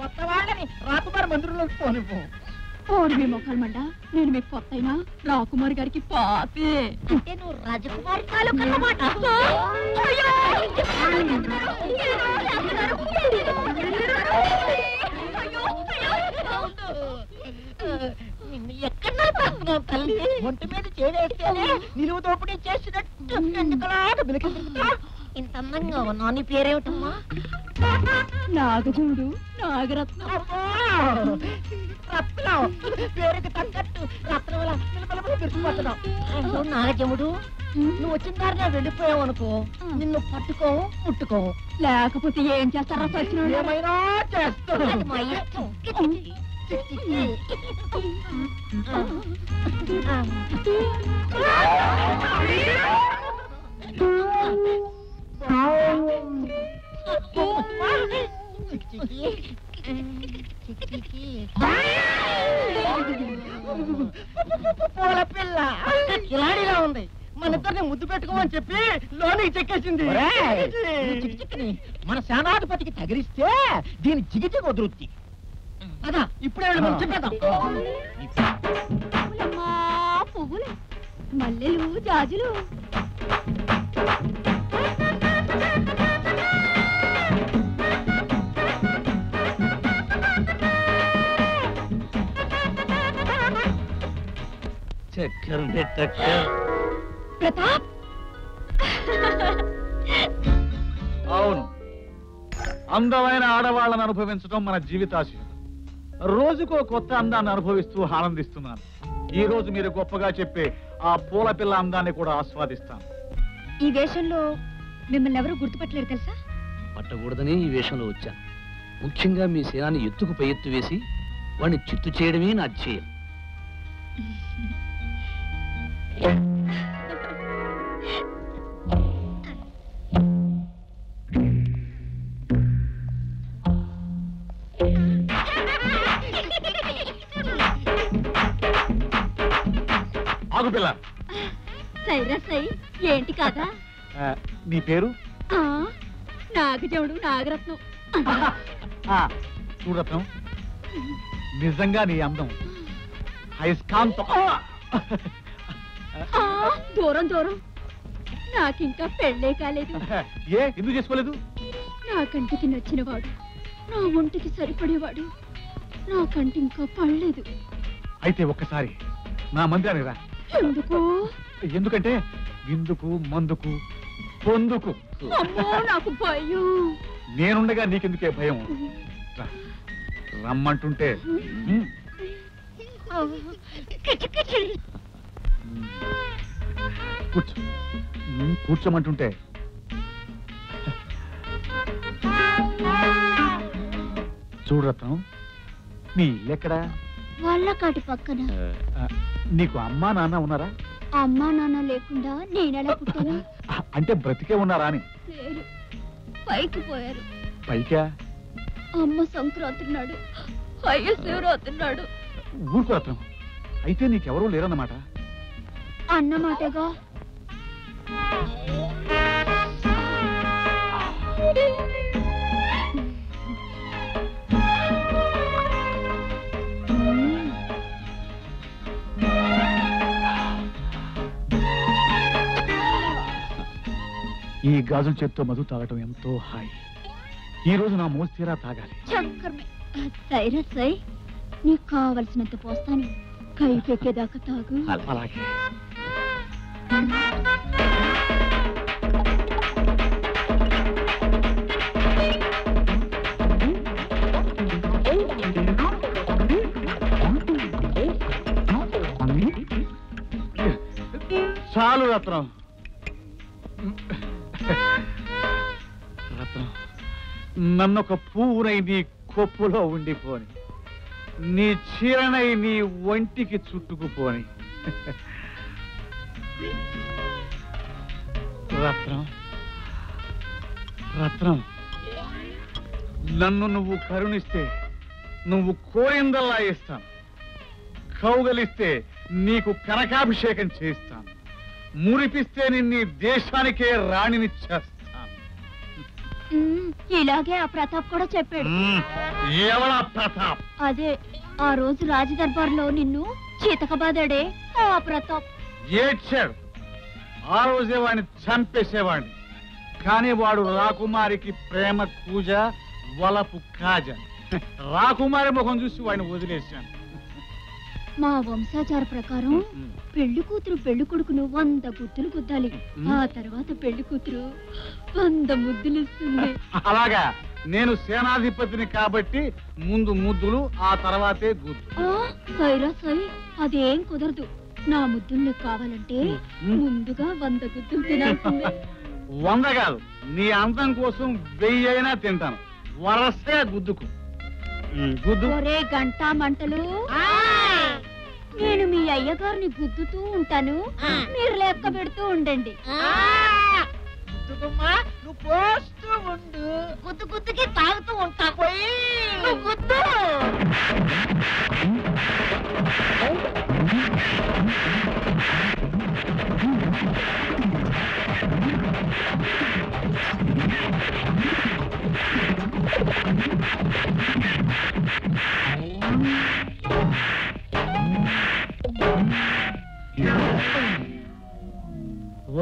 కొత్త వాళ్ళని రాకుమార్ మందిరంలోకి పోనిపో పోరు మీ మొక్కలమంట నేను మీకు కొత్త అయినా రాకుమార్ గారికి పాపే అంటే నువ్వు రాజకుమారి కాలు కన్నమాట ఒంటి మీద చేరేస్తేనే నిలువు దోపిడీ చేసినట్టు ఇంత అందంగా ఉన్నా నీ పేరేమిటమ్మా? నాగజూడు నాగరత్నం రత్నం పేరుకి తగ్గట్టు రత్నం పెరిచిపోతున్నావు. నాగజముడు నువ్వు వచ్చిన దారిలో వెళ్ళిపోయావు అనుకో, నిన్ను పట్టుకో ముట్టుకో, లేకపోతే ఏం చేస్తారా? ఏమైనా చేస్తావు. పూల పిల్ల కిలాడిలా ఉంది. మన ఇద్దరిని ముద్దు పెట్టుకోమని చెప్పి లోనికి చెక్కేసింది. చికిచికిని మన సేనాధిపతికి తగిలిస్తే దీని చికిచికి వదురుద్ది. అదా ఇప్పుడే పువ్వులు మల్లెలు జాజులు చక్కర్ ప్రతాప్. అవును, అందమైన ఆడవాళ్ళను అనుభవించడం మన జీవితాశయం. రోజుకో కొత్త అందాన్ని అనుభవిస్తూ ఆనందిస్తున్నాను. ఈ రోజు మీరు గొప్పగా చెప్పే ఆ పూల పిల్ల అందాన్ని కూడా ఆస్వాదిస్తాను. ఈ వేషంలో మిమ్మల్ని ఎవరు గుర్తుపట్టలేరు తెలుసా? పట్టకూడదని ఈ వేషంలో వచ్చాను. ముఖ్యంగా మీ సేనాన్ని ఎత్తుకు పై ఎత్తు వేసి వాడిని చిత్తు చేయడమే నా ధ్యేయం. ఏంటి కాదా నీ పేరు? నాగజవుడు నాగరత్నం. చూడరత్నం, నిజంగా నీ అందం అయస్కాంతం. దూరం దూరం, నాకింకా పెళ్ళే కాలేదు. ఏ ఎందుకు చేసుకోలేదు? నా కంటికి నచ్చిన వాడు, నా ఒంటికి సరిపడేవాడు నా కంటి ఇంకా పడలేదు. అయితే ఒక్కసారి నా మందిరానికి రా. ఎందుకు? ఎందుకంటే విందుకు మందుకు పొందుకు నాకు భయం. నేనుండగా నీకెందుకే భయం? రమ్మంటుంటే కూర్చో, కూర్చోమంటుంటే చూడరత్నం, మీ ఇల్లెక్కడా? వల్లకాటి పక్కన. నీకు అమ్మా నాన్న ఉన్నారా? అమ్మా నాన్న లేకుండా నేనెలా పుట్టాను? అంటే బ్రతికే ఉన్నారా అని. పైకి పోయారు. పైకా? అమ్మ సంక్రాంతి నాడు, అయ్య శివరాత్రి నాడు. ఊరుకోరత్నం, అయితే నీకెవరూ లేరన్నమాట? అన్నమాటగా. ఈ గాజుల చేత్తో మధు తాగటం ఎంతో హాయి. ఈ రోజు నా మోజు తీరా తాగాలి. నీకు కావలసినంత పోస్తాను, కైకెక్కేదాకా తాగు. అలాగే. చాలు రత్నం. రత్నం, నన్నొక పువ్వునై నీ కొప్పులో ఉండిపోని, నీ చీరనై నీ ఒంటికి చుట్టుకుపోని. రత్నం, రత్నం, నన్ను నువ్వు కరుణిస్తే నువ్వు కోరిందల్లా ఇస్తాను, కౌగలిస్తే నీకు కనకాభిషేకం చేస్తాను, మురిపిస్తే నిన్ను దేశానికే రాణిని చేస్తాను. ఇలాగే ఆ ప్రతాప్ కూడా చెప్పాడు. ఎవడా ప్రతాప్? అదే ఆ రోజు రాజ దర్బార్లో నిన్ను చీతకబాదాడే ఆ ప్రతాప్. ఏడ్చాడు, ఆ రోజే వాడిని చంపేసేవాడిని. కానీ వాడు రాకుమారికి ప్రేమ కూజ, వలపు కాజ. రాకుమారి ముఖం చూసి వాడిని వదిలేశాను. మా వంశాచార ప్రకారం పెళ్లి కూతురు పెళ్లి కొడుకును వంద గుత్తులు గుద్దాలి, ఆ తర్వాత పెళ్లి కూతురు వంద ముద్దులు ఇస్తుంది. అలాగా? నేను సేనాధిపతిని కాబట్టి ముందు ముద్దులు, ఆ తర్వాతే గుద్దులు. సైరా సై, అదేం కుదరదు. నా ముద్దులు కావాలంటే ముందుగా వంద గుద్దులు తినాల్సిందే. వంద కాదు, నీ అందం కోసం వెయ్యి అయినా తింటాను, వరసగా గుద్దుకు. ఒరే గంటా మంటలు, నేను మీ అయ్యగారిని గుద్దుతూ ఉంటాను, మీరు లెక్క పెడుతూ ఉండండి. గుద్దు గుద్దుకి తాగుతూ ఉంటా. గుద్దు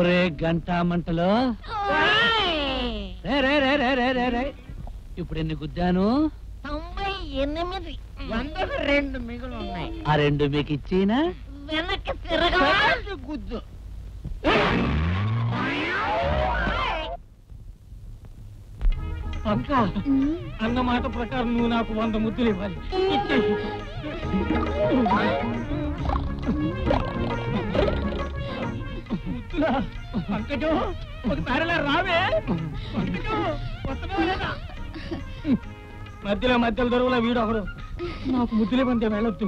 ఒరే గంటా మంటలో, ఇప్పుడు ఎన్ని గుద్దాను? తొంభై ఎనిమిది, వందకు రెండు మిగులు ఉన్నాయి. ఆ రెండు మీకు ఇచ్చిన వెనక్కి తిరగాలి గుద్దు. అక్క, అన్నమాట ప్రకారం నువ్వు నాకు వంద ముద్దులు ఇవ్వాలి. పంకజు, ఒకసారిలా రావే. మధ్యలో మధ్యలో దొరువులా వీడు ఒకడు నాకు ముద్దులే పంతే. వెళ్ళొద్దు,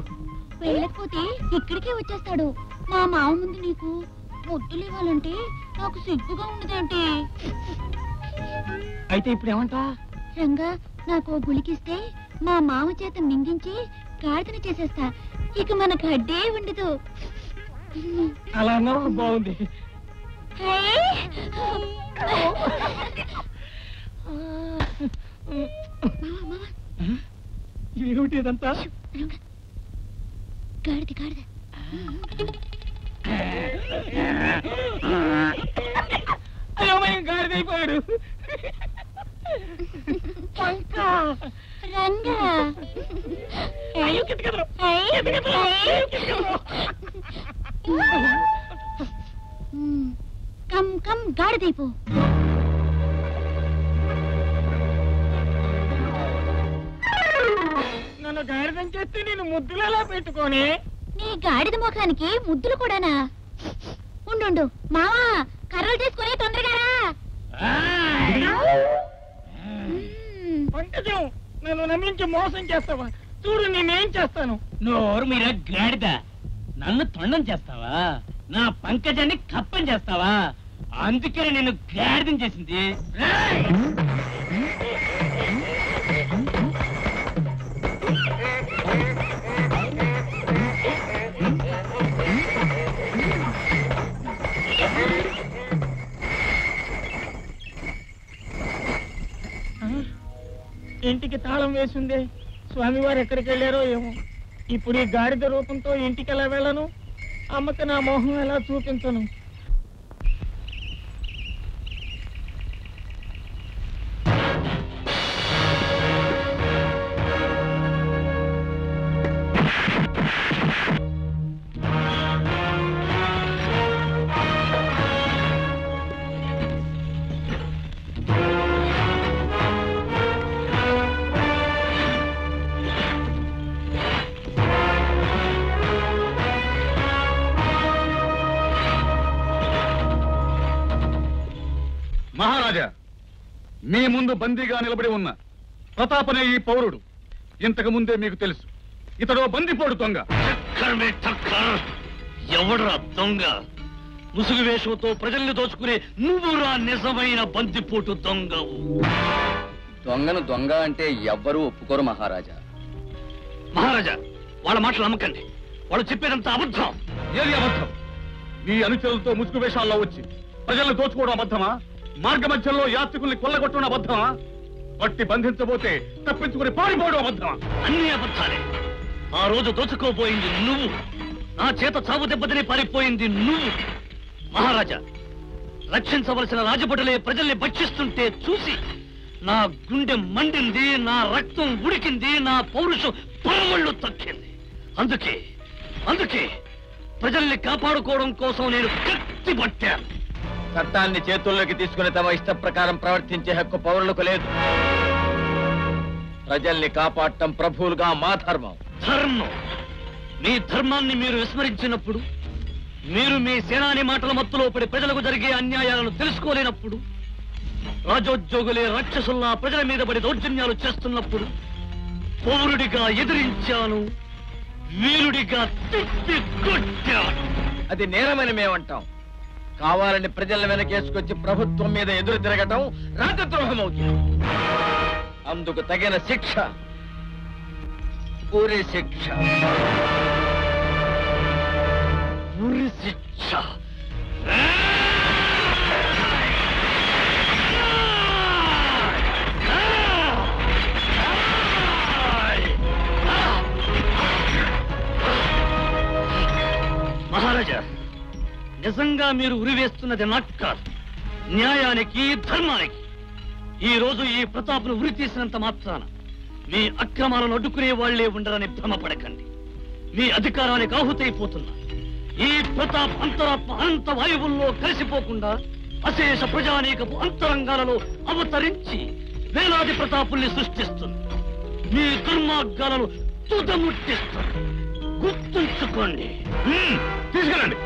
వెళ్ళకపోతే ఇక్కడికే వచ్చేస్తాడు. మా మామ ముందు నీకు ముద్దులు ఇవ్వాలంటే నాకు సిగ్గుగా ఉండదంటే. అయితే ఇప్పుడు ఏమంటా? రంగా, నాకు గులికిస్తే మా మామ చేత మింగించి గాడిదను చేసేస్తా, ఇక మనకు అడ్డే ఉండదు. అలా బాగుంది. ఏమిటి ఇదంతా? గాడిద గాడిద గాడిదైపోయాడు. కమ్ కమ్ గాడిదైపో. నన్ను గాడిదని చెప్తే నేను ముద్దులలా పెట్టుకొని, నీ గాడిద ముఖానికి ముద్దులు కూడానా? ఉండు మావా, కర్రలు తీసుకొని తొందరగా రా. పంకజం, నన్ను నమ్మించి మోసం చేస్తావా? చూడు నేనేం చేస్తాను. నోరు మీరా గాడిద, నన్ను తొండం చేస్తావా? నా పంకజాన్ని కప్పం చేస్తావా? అందుకని నేను గాడిదం చేసింది. ఇంటికి తాళం వేసిందే, స్వామివారు ఎక్కడికి వెళ్ళారో ఏమో. ఇప్పుడు ఈ గాడిద రూపంతో ఇంటికి ఎలా వెళ్ళను? అమ్మకి నా మోహం ఎలా చూపించను? మహారాజా, మీ ముందు బందీగా నిలబడి ఉన్న ప్రతాపనే ఈ పౌరుడు. ఇంతకు ముందే మీకు తెలుసు, ఇతడో బందిపోడు దొంగ. ఎవడరా దొంగ? ముసుగు వేషంతో ప్రజల్ని దోచుకునే నువ్వురా నిజమైన బందిపోటు దొంగవు. దొంగను దొంగ అంటే ఎవ్వరూ ఒప్పుకోరు మహారాజా. మహారాజా, వాళ్ళ మాటలు నమ్మకండి. వాళ్ళు చెప్పేదంతా అబద్ధం. ఏది అబద్ధం? మీ అనుచరులతో ముసుగు వేషాల్లో వచ్చి ప్రజలను దోచుకోవడం అబద్ధమా? మార్గ మధ్యంలో యాత్రికుల్ని కొల్లగొట్టడం అబద్ధమా? పట్టి బంధించబోతే తప్పించుకుని పారిపోవడం అబద్ధమా? అన్ని అబద్ధాలే. ఆ రోజు దోచుకోపోయింది నువ్వు, నా చేత చావు దెబ్బతిని పారిపోయింది నువ్వు. మహారాజా, రక్షించవలసిన రాజభటులే ప్రజల్ని భక్షిస్తుంటే చూసి నా గుండె మండింది, నా రక్తం ఉడికింది, నా పౌరుషం పరమళ్ళు తక్కింది. అందుకే అందుకే ప్రజల్ని కాపాడుకోవడం కోసం నేను కత్తి పట్టాను. చట్టాన్ని చేతుల్లోకి తీసుకుని తమ ఇష్ట ప్రకారం ప్రవర్తించే హక్కు పౌరులకు లేదు. ప్రజల్ని కాపాడటం ప్రభువులుగా మా ధర్మం. ధర్మం? మీ ధర్మాన్ని మీరు విస్మరించినప్పుడు, మీరు మీ సేనాని మాటల మత్తులో పడి ప్రజలకు జరిగే అన్యాయాలను తెలుసుకోలేనప్పుడు, రాజోద్యోగులే రాక్షసుల్లా ప్రజల మీద పడి దౌర్జన్యాలు చేస్తున్నప్పుడు, పౌరుడిగా ఎదిరించాను, వీరుడిగా తిప్పి కొట్టాను. అది నేరమని మేమంటాం. కావాలని ప్రజల వెనకేసుకొచ్చి ప్రభుత్వం మీద ఎదురు తిరగటం రాజద్రోహం అవుతుంది. అందుకు తగిన శిక్ష ఉరి శిక్ష. ఉరి శిక్ష. మహారాజా, నిజంగా మీరు ఉరివేస్తున్నది నాకు కాదు, న్యాయానికి, ధర్మానికి. ఈ రోజు ఈ ప్రతాప్ను ఉరి తీసినంత మాత్రాన మీ అక్రమాలను అడ్డుకునే వాళ్లే ఉండరని భ్రమపడకండి. మీ అధికారానికి ఆహుతైపోతున్న ఈ ప్రతాప్ అంతరాత్మ అనంత వాయువుల్లో కలిసిపోకుండా అశేష ప్రజానీకపు అంతరంగాలలో అవతరించి వేలాది ప్రతాపుల్ని సృష్టిస్తుంది. మీ దుర్మార్గాలను తుదముట్టిస్తుంది. గుర్తుంచుకోండి. తీసుకెళ్ళండి.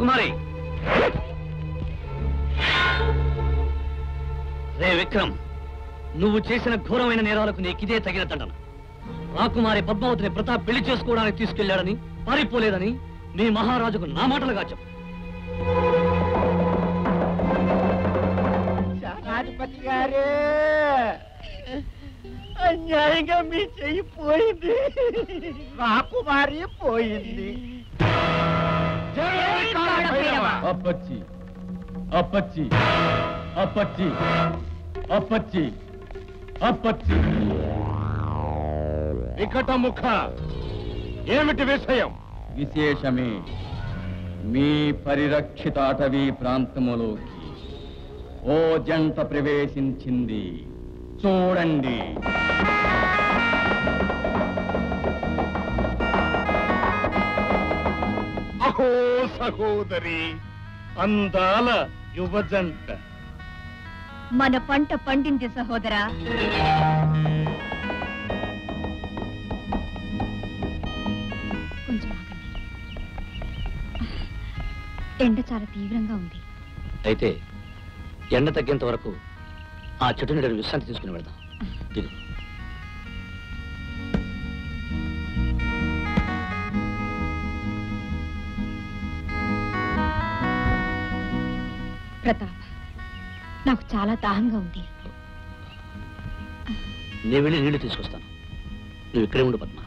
కుమారి రే విక్రమ్, నువ్వు చేసిన ఘోరమైన నేరాలకు నీకిదే తగిన దండన. రాకుమారి పద్మావతిని ప్రతాప్ పెళ్లి చేసుకోవడానికి తీసుకెళ్లాడని, పారిపోలేదని నీ మహారాజుకు నా మాటలుగా చెప్పు. రాజపతి గారే, అన్యాయంగా మీ చెయ్యి పోయింది, రాకుమారి పోయింది. అప్పచ్చి అప్పచ్చి అప్పచ్చి అప్పచ్చి అప్పచ్చి వికట ముఖ, ఏమిటి విషయం? విశేషమే, మీ పరిరక్షిత అటవీ ప్రాంతములోకి ఓ జంట ప్రవేశించింది. చూడండి. అహో సహోదరి, అందాల యువజంట, మన పంట పండింది సహోదరా. కొంచెం ఎండ చాలా తీవ్రంగా ఉంది. అయితే ఎండ తగ్గేంత వరకు ఆ చెట్టు నీడని విశ్రాంతి తీసుకుని వెళ్దాం. ప్రతాప్, నాకు చాలా దాహంగా ఉంది. నేను వెళ్ళి నీళ్లు తీసుకొస్తాను, నువ్వు ఇక్కడే ఉండు పద్మ.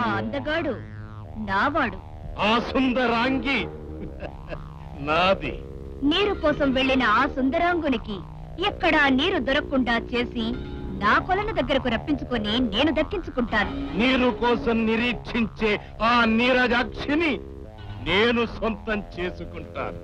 ఆ అందగాడు నావాడు, ఆ సుందరాంగి నాది. నీరు కోసం వెళ్ళిన ఆ సుందరాంగునికి ఎక్కడా నీరు దొరకకుండా చేసి నా కొలన దగ్గరకు రప్పించుకొని నేను దక్కించుకుంటాను. నీరు కోసం నిరీక్షించే ఆ నీరజాక్షిని నేను సొంతం చేసుకుంటాను.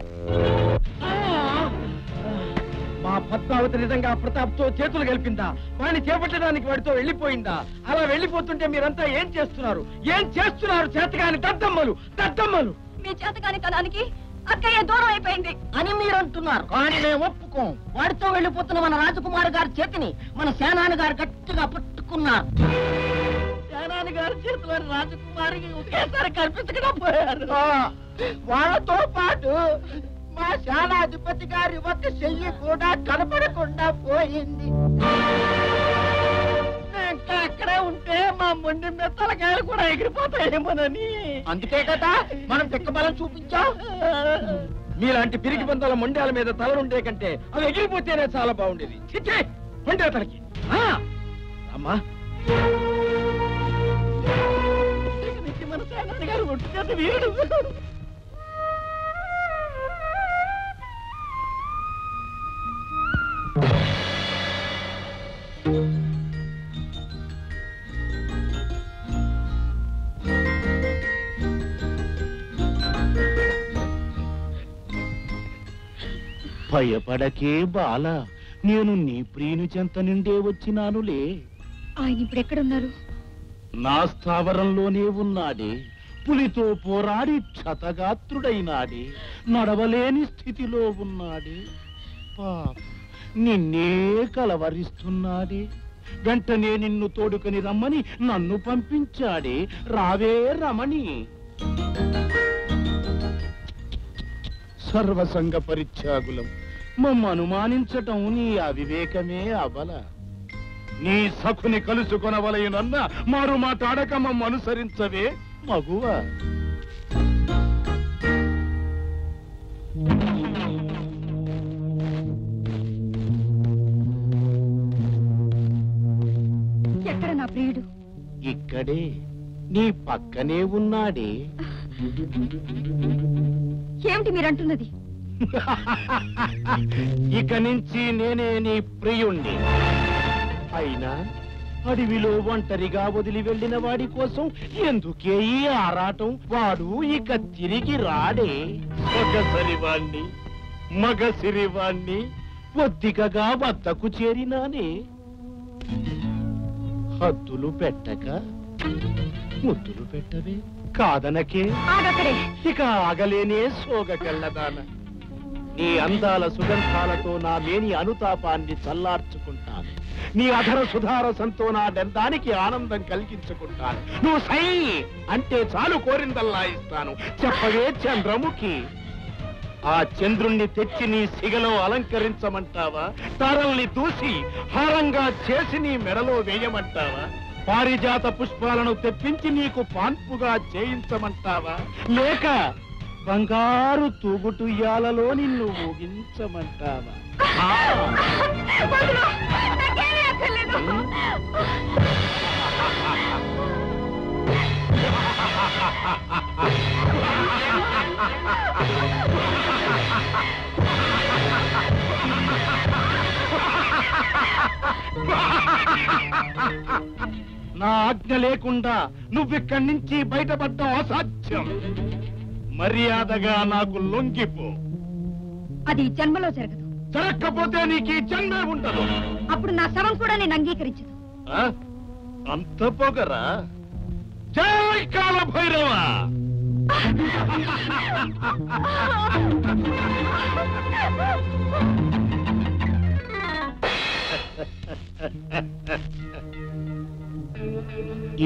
మా పద్మావతి నిజంగా ప్రతాప్తో చేతులు కలిపిందా? వాడిని చేపట్టడానికి వాడితో వెళ్ళిపోయిందా? అలా వెళ్ళిపోతుంటే మీరంతా ఏం చేస్తున్నారు? ఏం చేస్తున్నారు? చేతగాని దద్దమ్మలు, దద్దమ్మలు. మీ చేతగాని తనానికి అక్కయ్య దూరం అయిపోయింది అని మీరు అంటున్నారు, కానీ నేను ఒప్పుకోం. వాడితో వెళ్ళిపోతున్న మన రాజకుమార్ గారి చేతిని మన సేనాని గారు గట్టిగా పట్టుకున్నారు. సేనాని గారి చేతిలో రాజకుమారికి ఒకేసారి కనిపించకుండా పోయారు. వాళ్ళతో పాటు మా సేనాధిపతి గారి ఒక చెయ్యి కూడా కనపడకుండా పోయింది. ఇంకా అక్కడే ఉంటే మా మొండి మెత్తలకాయలు కూడా ఎగిరిపోతాయేమోనని అందుకే కదా మనం తిక్కబలం చూపించాం. మీలాంటి పిరికి పందాల మొండాల మీద తలలుండే కంటే అవి ఎగిరిపోతేనే చాలా బాగుండేది. మొండే అతనికి అమ్మా మన సేనాని గారు ఒట్టుచేత వీరుడు. భయపడకే బాల, నేను నీ ప్రియుని చెంత నుండే వచ్చినానులే. ఆయన ఇప్పుడెక్కడున్నారు? నా స్థావరంలోనే ఉన్నాడే. పులితో పోరాడి క్షతగాత్రుడైనాడే, నడవలేని స్థితిలో ఉన్నాడే. పాప నిన్నే కలవరిస్తున్నాడే. వెంటనే నిన్ను తోడుకొని రమ్మని నన్ను పంపించాడే. రావే రమణి. సర్వసంగ పరిత్యాగులం, మమ్మ అనుమానించటం నీ అవివేకమే అవల. నీ సఖుని కలుసుకొనవలయనన్న మారు మాటాడక మమ్మ అనుసరించవే మగువ. ఎక్కడ నా ప్రియుడు? ఇక్కడే నీ పక్కనే ఉన్నాడే. ఏమిటి మీరంటున్నది? ఇక నుంచి నేనే నీ ప్రియుణ్ణి. అయినా అడవిలో ఒంటరిగా వదిలి వెళ్ళిన వాడి కోసం ఎందుకే ఈ ఆరాటం? వాడు ఇక తిరిగి రాడే. మగసరివాణ్ణి మగసిరివాణ్ణి ఒద్దికగా వద్దకు చేరినానే. హద్దులు పెట్టక ముద్దులు పెట్టవే. కాదనకే ఇక ఆగలేనే సోగకెళ్ళదాన. నీ అందాల సుగంధాలతో నా మేని అనుతాపాన్ని చల్లార్చుకుంటాను. నీ అధర సుధార సంతో నా దంతానికి ఆనందం కలిగించుకుంటాను. నువ్వు సై అంటే చాలు కోరిందల్లా ఇస్తాను. చెప్పవే చంద్రముఖి, ఆ చంద్రుణ్ణి తెచ్చి నీ సిగలో అలంకరించమంటావా? తారల్ని దూసి హారంగా చేసి నీ మెడలో వేయమంటావా? పారిజాత పుష్పాలను తెప్పించి నీకు పాన్పుగా చేయించమంటావా? లేక బంగారు తూగుటుయ్యాలలో నిన్ను ఊగించమంటావా? నా ఆజ్ఞ లేకుండా నువ్విక్కడి నుంచి బయటపడ్డం అసాధ్యం. మర్యాదగా నాకు లొంగిపో. అది జన్మలో జరగదు. జరగకపోతే నీకు ఈ జన్మే ఉండదు. అప్పుడు నా శవం కూడా నేను అంగీకరించదు. అంత పోగరా? జై కాల భైరవ.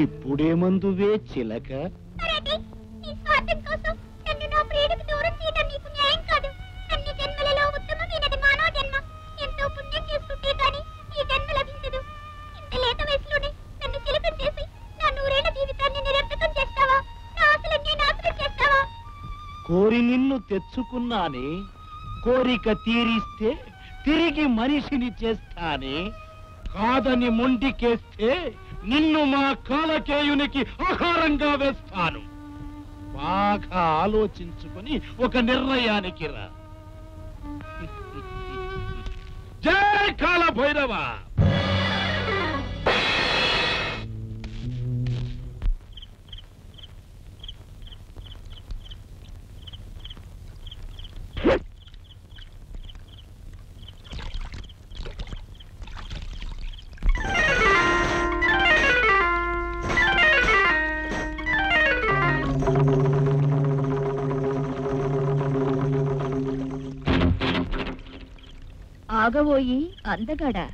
ఇప్పుడేమందువే చిలక? కోరి నిన్ను తెచ్చుకున్నానే, కోరిక తీరిస్తే తిరిగి మనిషిని చేస్తానే, కాదని మొండికేస్తే నిన్ను మా కాలకేయునికి ఆహారంగా వేస్తాను. బాగా ఆలోచించుకుని ఒక నిర్ణయానికి రా. జై కాల భైరవ. ఆగబోయి అందగాడా,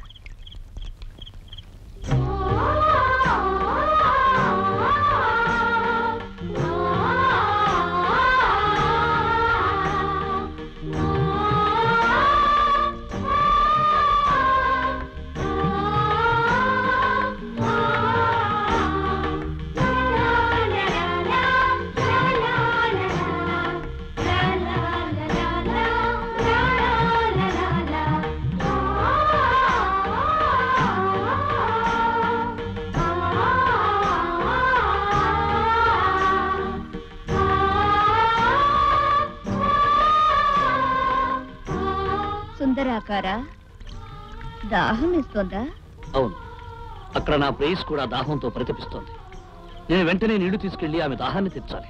దాహం ఇస్తోందా? అవును, అక్కడ నా ప్రేయస్ కూడా దాహంతో ప్రతిపిస్తోంది. నేను వెంటనే నీళ్లు తీసుకెళ్లి ఆమె దాహాన్ని తీర్చాలి.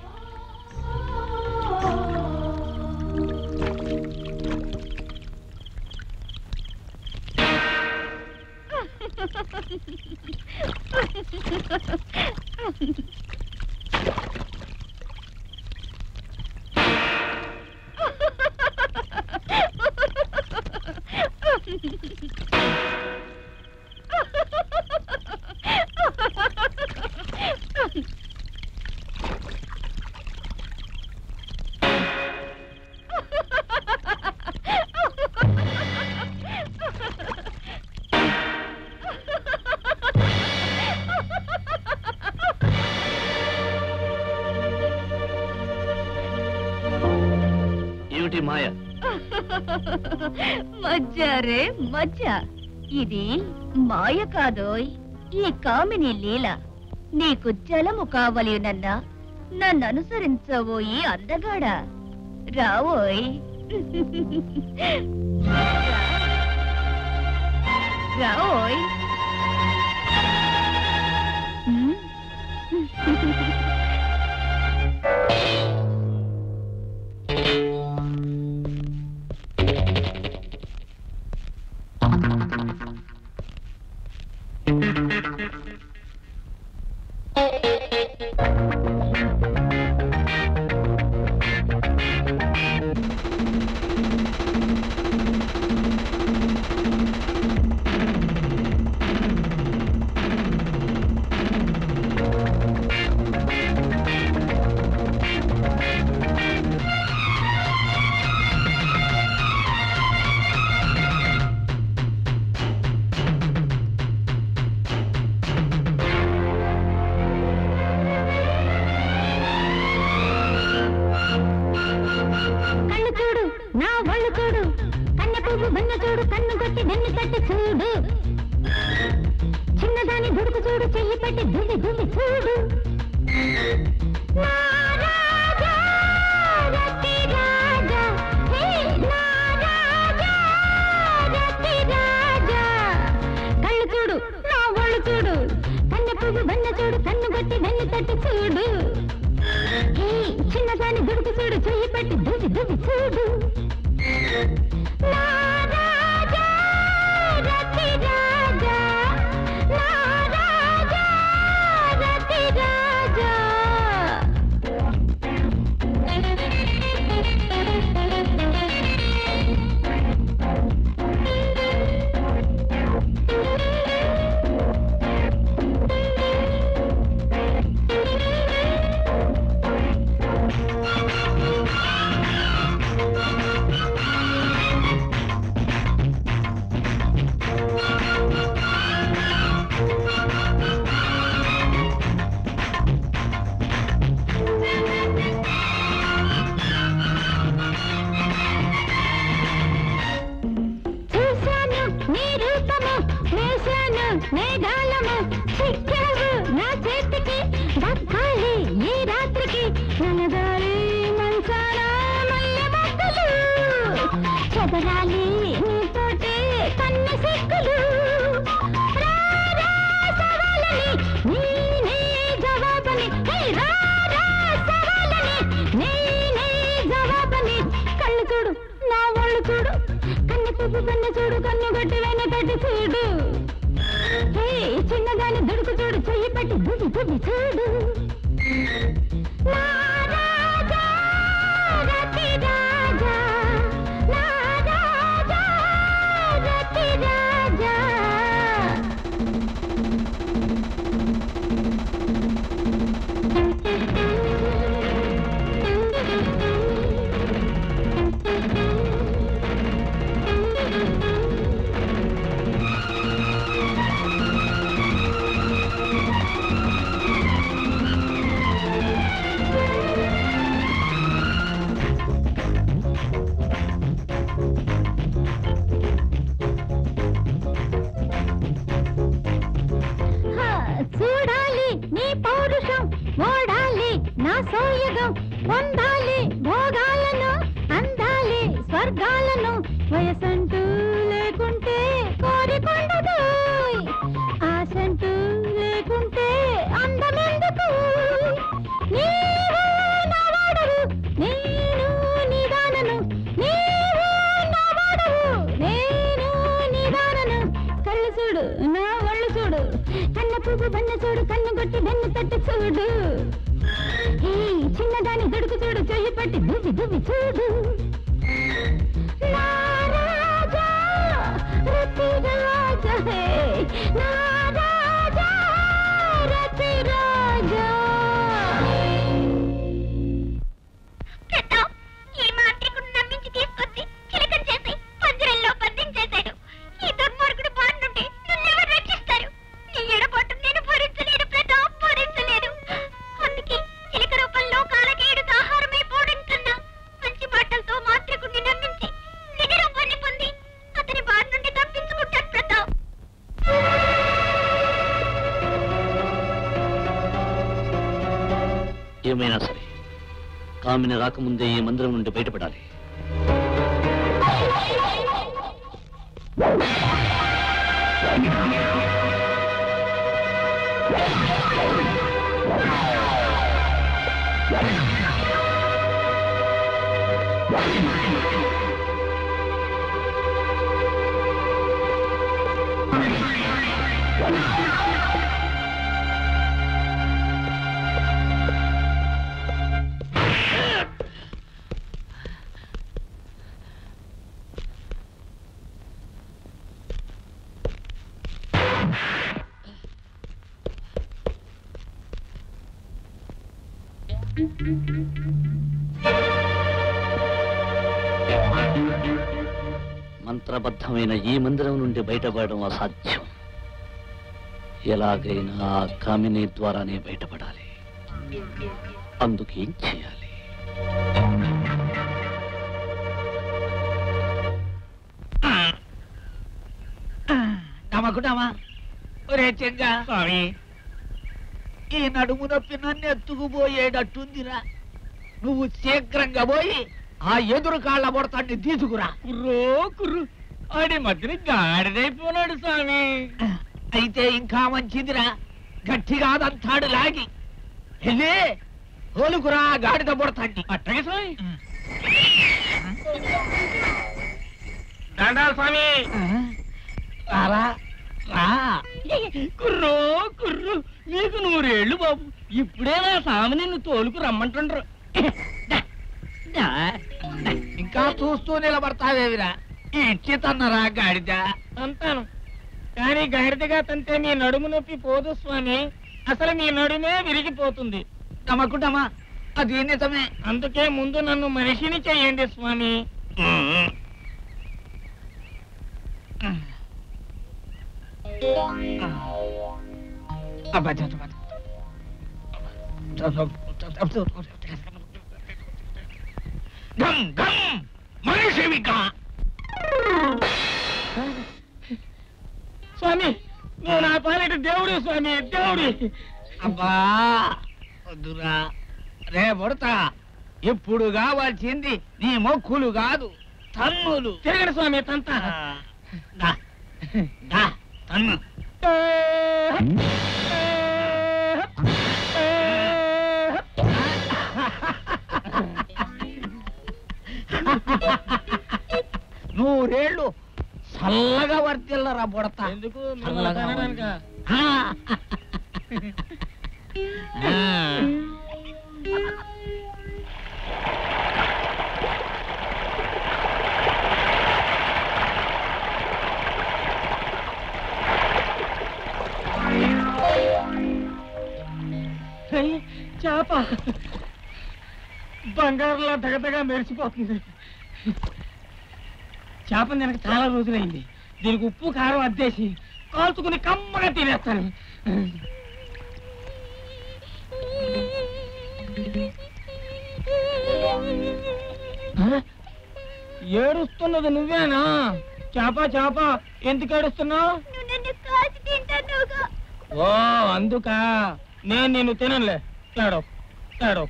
మజ్జారే మజ్జా, ఇది మాయ కాదోయ్, ఈ కామిని లీల. నీకు జలము కావలినన్న నన్ను అనుసరించబోయి అందగాడా, రావోయ్ రావోయ్. చూడు బన్న చూడు కన్ను కొట్టి దన్ని తట్టి చూడు చిన్నదాని బుడుకు చూడు చెయ్యి పెట్టి దుమ్మి దుమ్మి చూడు నా రాజా రతి రాజా హే నా రాజా రతి రాజా కళ్ళు చూడు నా ఒళ్ళు చూడు కన్ను పువ్వు బన్న చూడు కన్ను కొట్టి దన్ని తట్టి చూడు హే చిన్నదాని బుడుకు చూడు చెయ్యి పెట్టి దుమ్మి దుమ్మి చూడు కామిని రాకముందే ఈ మందిరం నుండి బయటపడాలి. మంత్రబద్ధమైన ఈ మందిరం నుండి బయటపడడం అసాధ్యం. ఎలాగైనా ఆ కామిని ద్వారానే బయటపడాలి. అందుకేం చేయాలి? ఆ गाड़ी होलुरा गाड़ पड़ता కుర్రో కుర్రు నీకు నూరేళ్ళు బాబు ఇప్పుడే నా సామి నిన్ను తోలుకు రమ్మంటుండ్రు. ఇంకా చూస్తూ నిలబడతావేవిరా ఇచ్చి తన్నరా గాడిద అంటాను కానీ గాడిదగా తంటే మీ నడుము నొప్పి పోదు స్వామి, అసలు మీ నడుమే విరిగిపోతుంది. నమ్మకుంటామా? అది నిజమే. అందుకే ముందు నన్ను మనిషిని చెయ్యండి స్వామి. స్వామి నేను ఆ పాలిట దేవుడు స్వామి దేవుడి. అబ్బా వద్దురా రే బొడతా, ఇప్పుడు కావాల్సింది నీ మొక్కులు కాదు తన్నులు. తిరగడు స్వామి తంతా నూరేళ్ళు చల్లగా వర్తిల్లరా బొడతా. ఎందుకు చేప బంగారులా దగదగా మెరిసిపోతుంది. చేపని నాకు చాలా రోజులైంది, దీనికి ఉప్పు కారం అద్దేసి కాల్చుకుని కమ్మగా తినేస్తాను. ఏడుస్తున్నది నువ్వేనా? చేప చేప ఎందుకు ఏడుస్తున్నావు? ఓ అందుకా, నేను నిన్ను తినలే. తేడో తేడో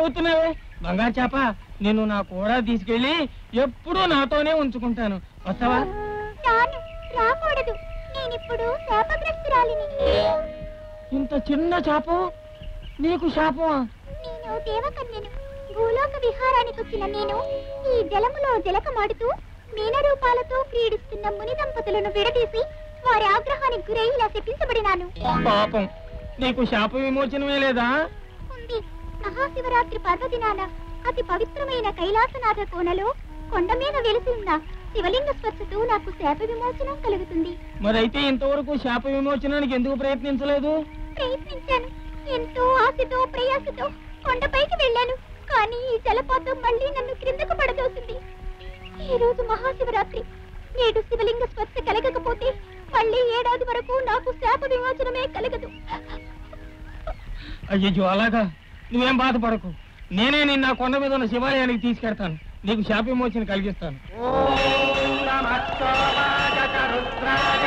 అవుతున్నావే బంగారు చేప, నేను నా కూడా తీసుకెళ్ళి ఎప్పుడూ నాతోనే ఉంచుకుంటాను. వస్తావా? ఇంత చిన్న చేప నీకు శాపమా? భూలోక విహారానికి వచ్చిన నేను ఈ జలములో జలకమాడుతూ మీన రూపాలతో క్రీడిస్తున్న ముని దంపతులను విడదీసి వారి ఆగ్రహానికి గురై ఇలా శపించబడినాను. పాపం నీకు శాప విమోచనమే లేదా? ఉంది. మహాశివరాత్రి పర్వదినాన అతి పవిత్రమైన కైలాసనాథ కోనలో కొండ మీద వెలిసి ఉన్న శివలింగ స్పర్శతో నాకు శాప విమోచనం కలుగుతుంది. మరైతే ఇంతవరకు శాప విమోచనానికి ఎందుకు ప్రయత్నించలేదు? ప్రయత్నించాను. ఎంతో ఆశతో ప్రయాసతో కొండపైకి వెళ్ళాను, కానీ ఈ జలపాతం మళ్ళీ నన్ను క్రిందకు పడదోసింది. ఈ రోజు మహాశివరాత్రి, నేడు శివలింగ స్పర్శ కలగకపోతే మళ్ళీ ఏడాది వరకు నాకు శాప విమోచనమే కలగదు. అయ్యో అలాగా, నువ్వేం బాధపడకు. నేనే నిన్న కొండ మీద ఉన్న శివాలయానికి తీసుకెళ్తాను, నీకు శాప విమోచన కలిగిస్తాను. ఓం నమః శివాయ చ శివతరాయ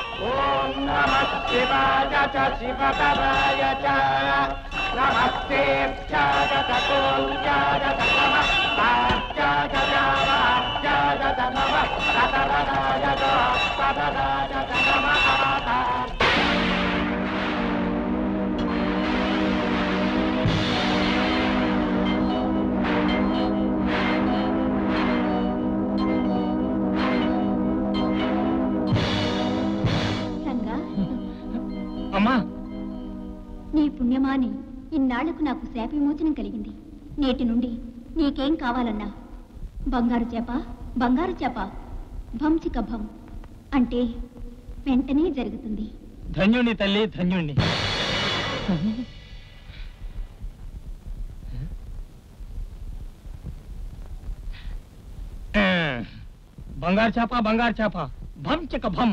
చ నమస్తే నమః. అమ్మా, నీ పుణ్యమాని ఇన్నాళ్లకు నాకు శాప విమోచనం కలిగింది. నేటి నుండి నీకేం కావాలన్నా బంగారు చేప బంగారు చేప భం చిక భం అంటే వెంటనే జరుగుతుంది. ధన్యుని తల్లి ధన్యుని. బంగారు చేప బంగారు చేప భం చక భం.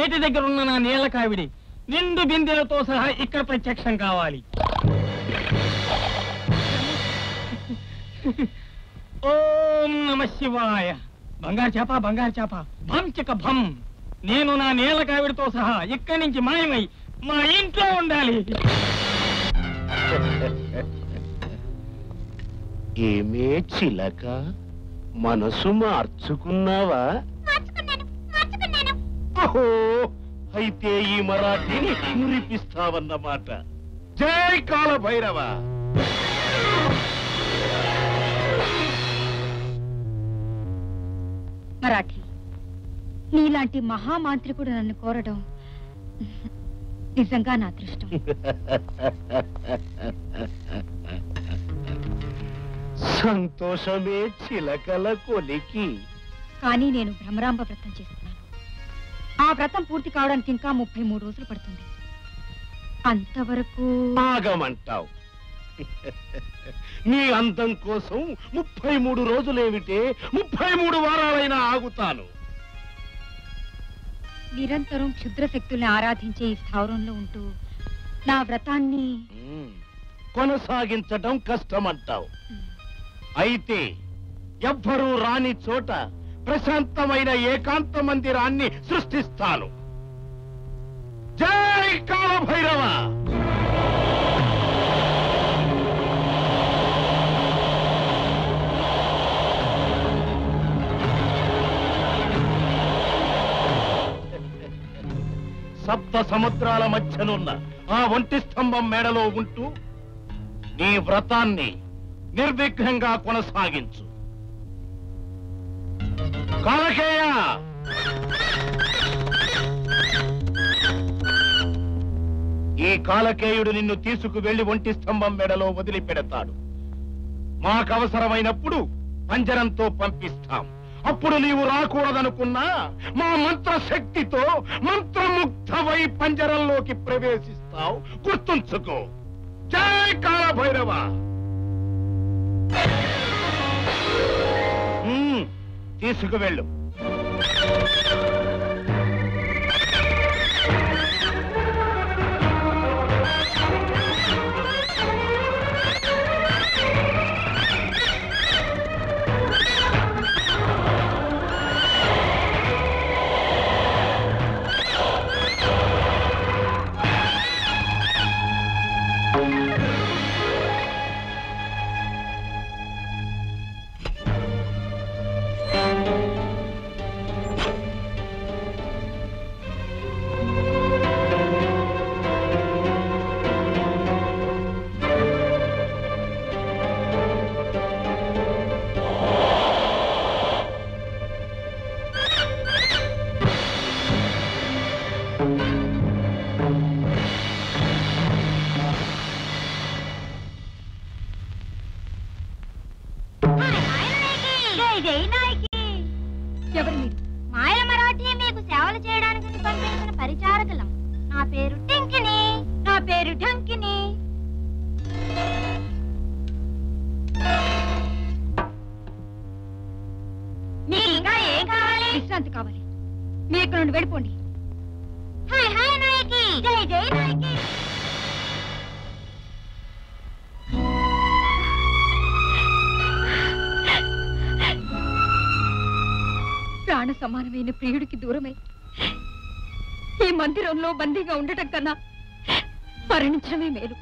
ఏటి దగ్గర ఉన్న నా నీళ్ళ కావిడి నిండు బిందెలతో సహా ఇక్కడ ప్రత్యక్షం కావాలి. ఓం నమ శివాయ. బంగారు చేప బంగారు చేప భం చక భం. నేను నా నీళ్ళ కావిడితో సహా ఇక్కడి నుంచి మాయమై మా ఇంట్లో ఉండాలి. ఏమే చిలక మనసు మార్చుకున్నావా? ఓహో, అయితే ఈ మరాఠీని మురిపిస్తావన్నమాట. జై కాలభైరవ. మరాఠీ, నీలాంటి మహామాంత్రికుడు నన్ను కోరడం నిజంగా నా అదృష్టం. సంతోషమే చిలకల కొలికి. కానీ నేను భ్రమరాంబ వ్రతం చేస్తున్నాను. ఆ వ్రతం పూర్తి కావడానికి ఇంకా ముప్పై మూడు రోజులు పడుతుంది. అంతవరకు ఆగమంటావు? నీ అంతం కోసం ముప్పై మూడు రోజులేమిటే ముప్పై మూడు వారాలైనా ఆగుతాను. నిరంతరం క్షుద్ర శక్తుల్ని ఆరాధించే ఈ స్థావరంలో ఉంటూ నా వ్రతాన్ని కొనసాగించడం కష్టమంటావు. అయితే ఎవ్వరూ రాని చోట ప్రశాంతమైన ఏకాంత మందిరాన్ని సృష్టిస్తాను. జై కాలభైరవ. సప్త సముద్రాల మధ్యనున్న ఆ ఒంటి స్తంభం మేడలో ఉంటూ నీ వ్రతాన్ని నిర్విఘ్నంగా కొనసాగించు. కాలకేయ, ఈ కాలకేయుడు నిన్ను తీసుకు వెళ్లి ఒంటి స్తంభం మెడలో వదిలిపెడతాడు. మాకవసరమైనప్పుడు పంజరంతో పంపిస్తాం. అప్పుడు నీవు రాకూడదనుకున్నా మా మంత్ర శక్తితో మంత్రముగ్ధవై పంజరంలోకి ప్రవేశిస్తావు. గుర్తుంచుకో. జై కాలభైరవ. తీసుకువెళ్ళు. ప్రియుడికి దూరమై ఈ మందిరంలో బందీగా ఉండటం కన్నా మరణించడమే మేలు.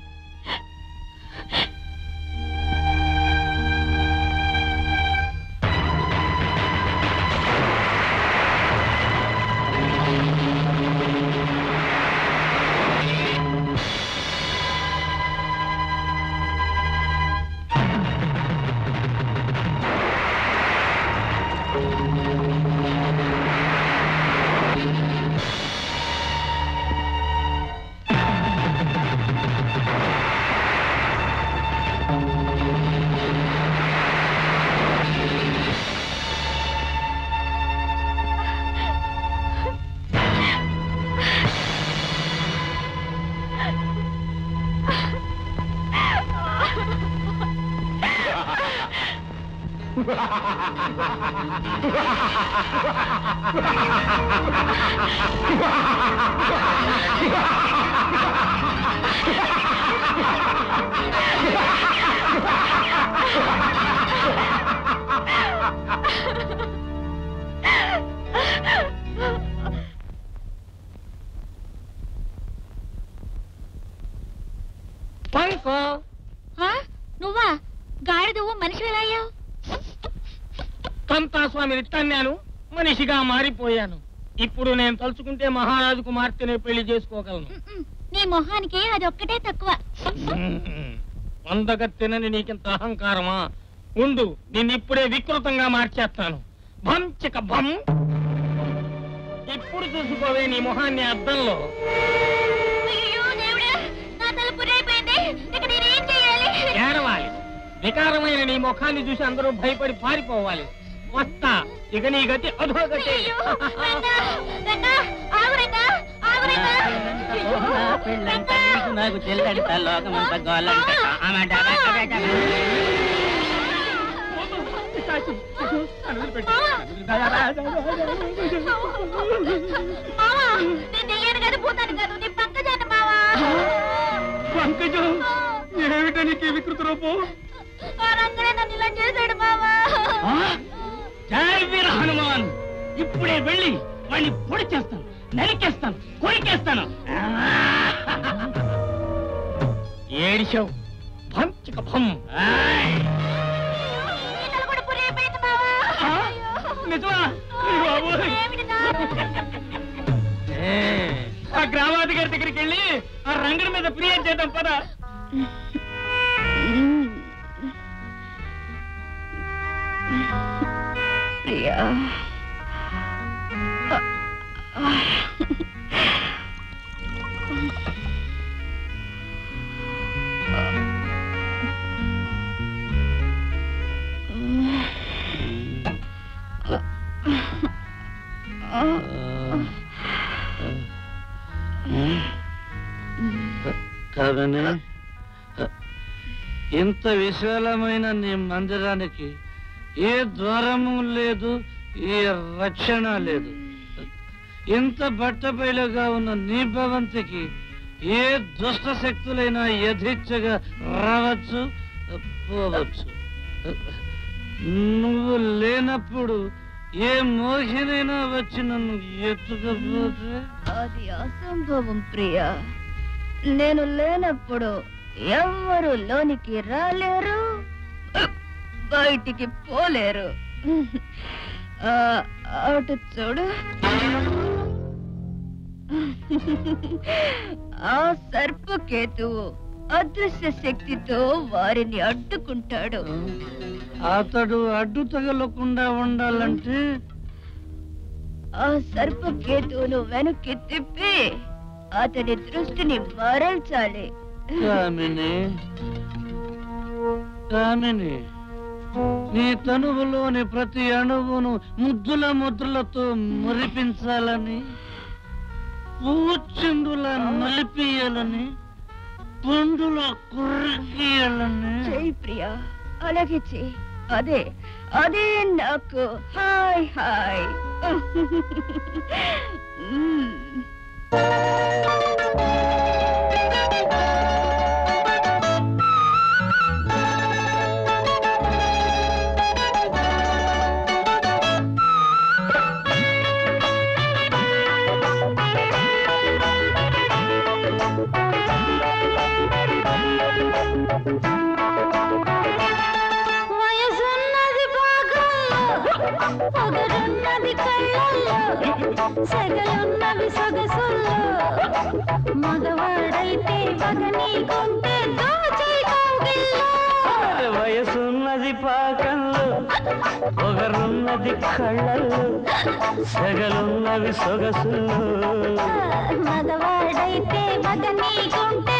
మనిషిగా మారిపోయాను. ఇప్పుడు నేను తలుచుకుంటే మహారాజు కుమార్తెనే పెళ్లి చేసుకోగలను. నీ మొహానికి అది ఒక్కటే తక్కువ. వందగత్తెనని నీకింత అహంకారమా? ఉండు, నిన్ను ఇప్పుడే వికృతంగా మార్చేస్తాను. భం చిక భం. ఇప్పుడు చూసుకోవే నీ మొహాన్ని అద్దంలో. ఏడవాలి. వికారమైన నీ ముఖాన్ని చూసి అందరూ భయపడి పారిపోవాలి. వస్తా, ఇక నీ గతి అధోగతి. ఏమిటనికి వికృత రూపం? వీర హనుమాన్, ఇప్పుడే వెళ్ళి వాడిని పొడి చేస్తాను, నరికేస్తాను, కొరికేస్తాను. ఏడిశావు. ఆ గ్రామాధికారి దగ్గరికి వెళ్ళి ఆ రంగడి మీద ఫిర్యాదు చేద్దాం పదా. కాదన్నా, ఇంత విశాలమైన నీ మందిరానికి ఏ ద్వారము లేదు, ఏ రక్షణ లేదు. ఇంత బట్టపైలుగా ఉన్న నీ భవంతికి ఏ దుష్ట శక్తులైనా యథేచ్ఛగా రావచ్చు, పోవచ్చు. నువ్వు లేనప్పుడు ఏ మోహినైనా వచ్చి నన్ను ఎత్తుకపోతే అది అసంభవం ప్రియా. నేను లేనప్పుడు ఎవ్వరూ లోనికి రాలేరు, బయటికి పోలేరు. అటు చూడు, ఆ సర్పకేతువు అదృశ్య శక్తితో వారిని అడ్డుకుంటాడు. అతడు అడ్డు తగలకుండా ఉండాలంటే ఆ సర్పకేతువును వెనక్కి తిప్పి అతడి దృష్టిని మరల్చాలి. కామిని, కామిని, నీ తనువులోని ప్రతి అణువును ముద్దుల ముద్రలతో మురిపించాలని, పూచెండుల నలిపియాలని, పండుల కురికియాలని. చెయ్యి ప్రియా, అలాగే చెయ్యి. అదే అదే నాకు హాయ్ హాయ్. సగలున్నవి సొగసుల్లో మగవాడైతే మగని కొంటే వయసున్నది పాకల్లో, పొగరున్నది కళ్ళల్లో, సగలున్నవి సొగసుల్లో మగవాడైతే మగని కొంటే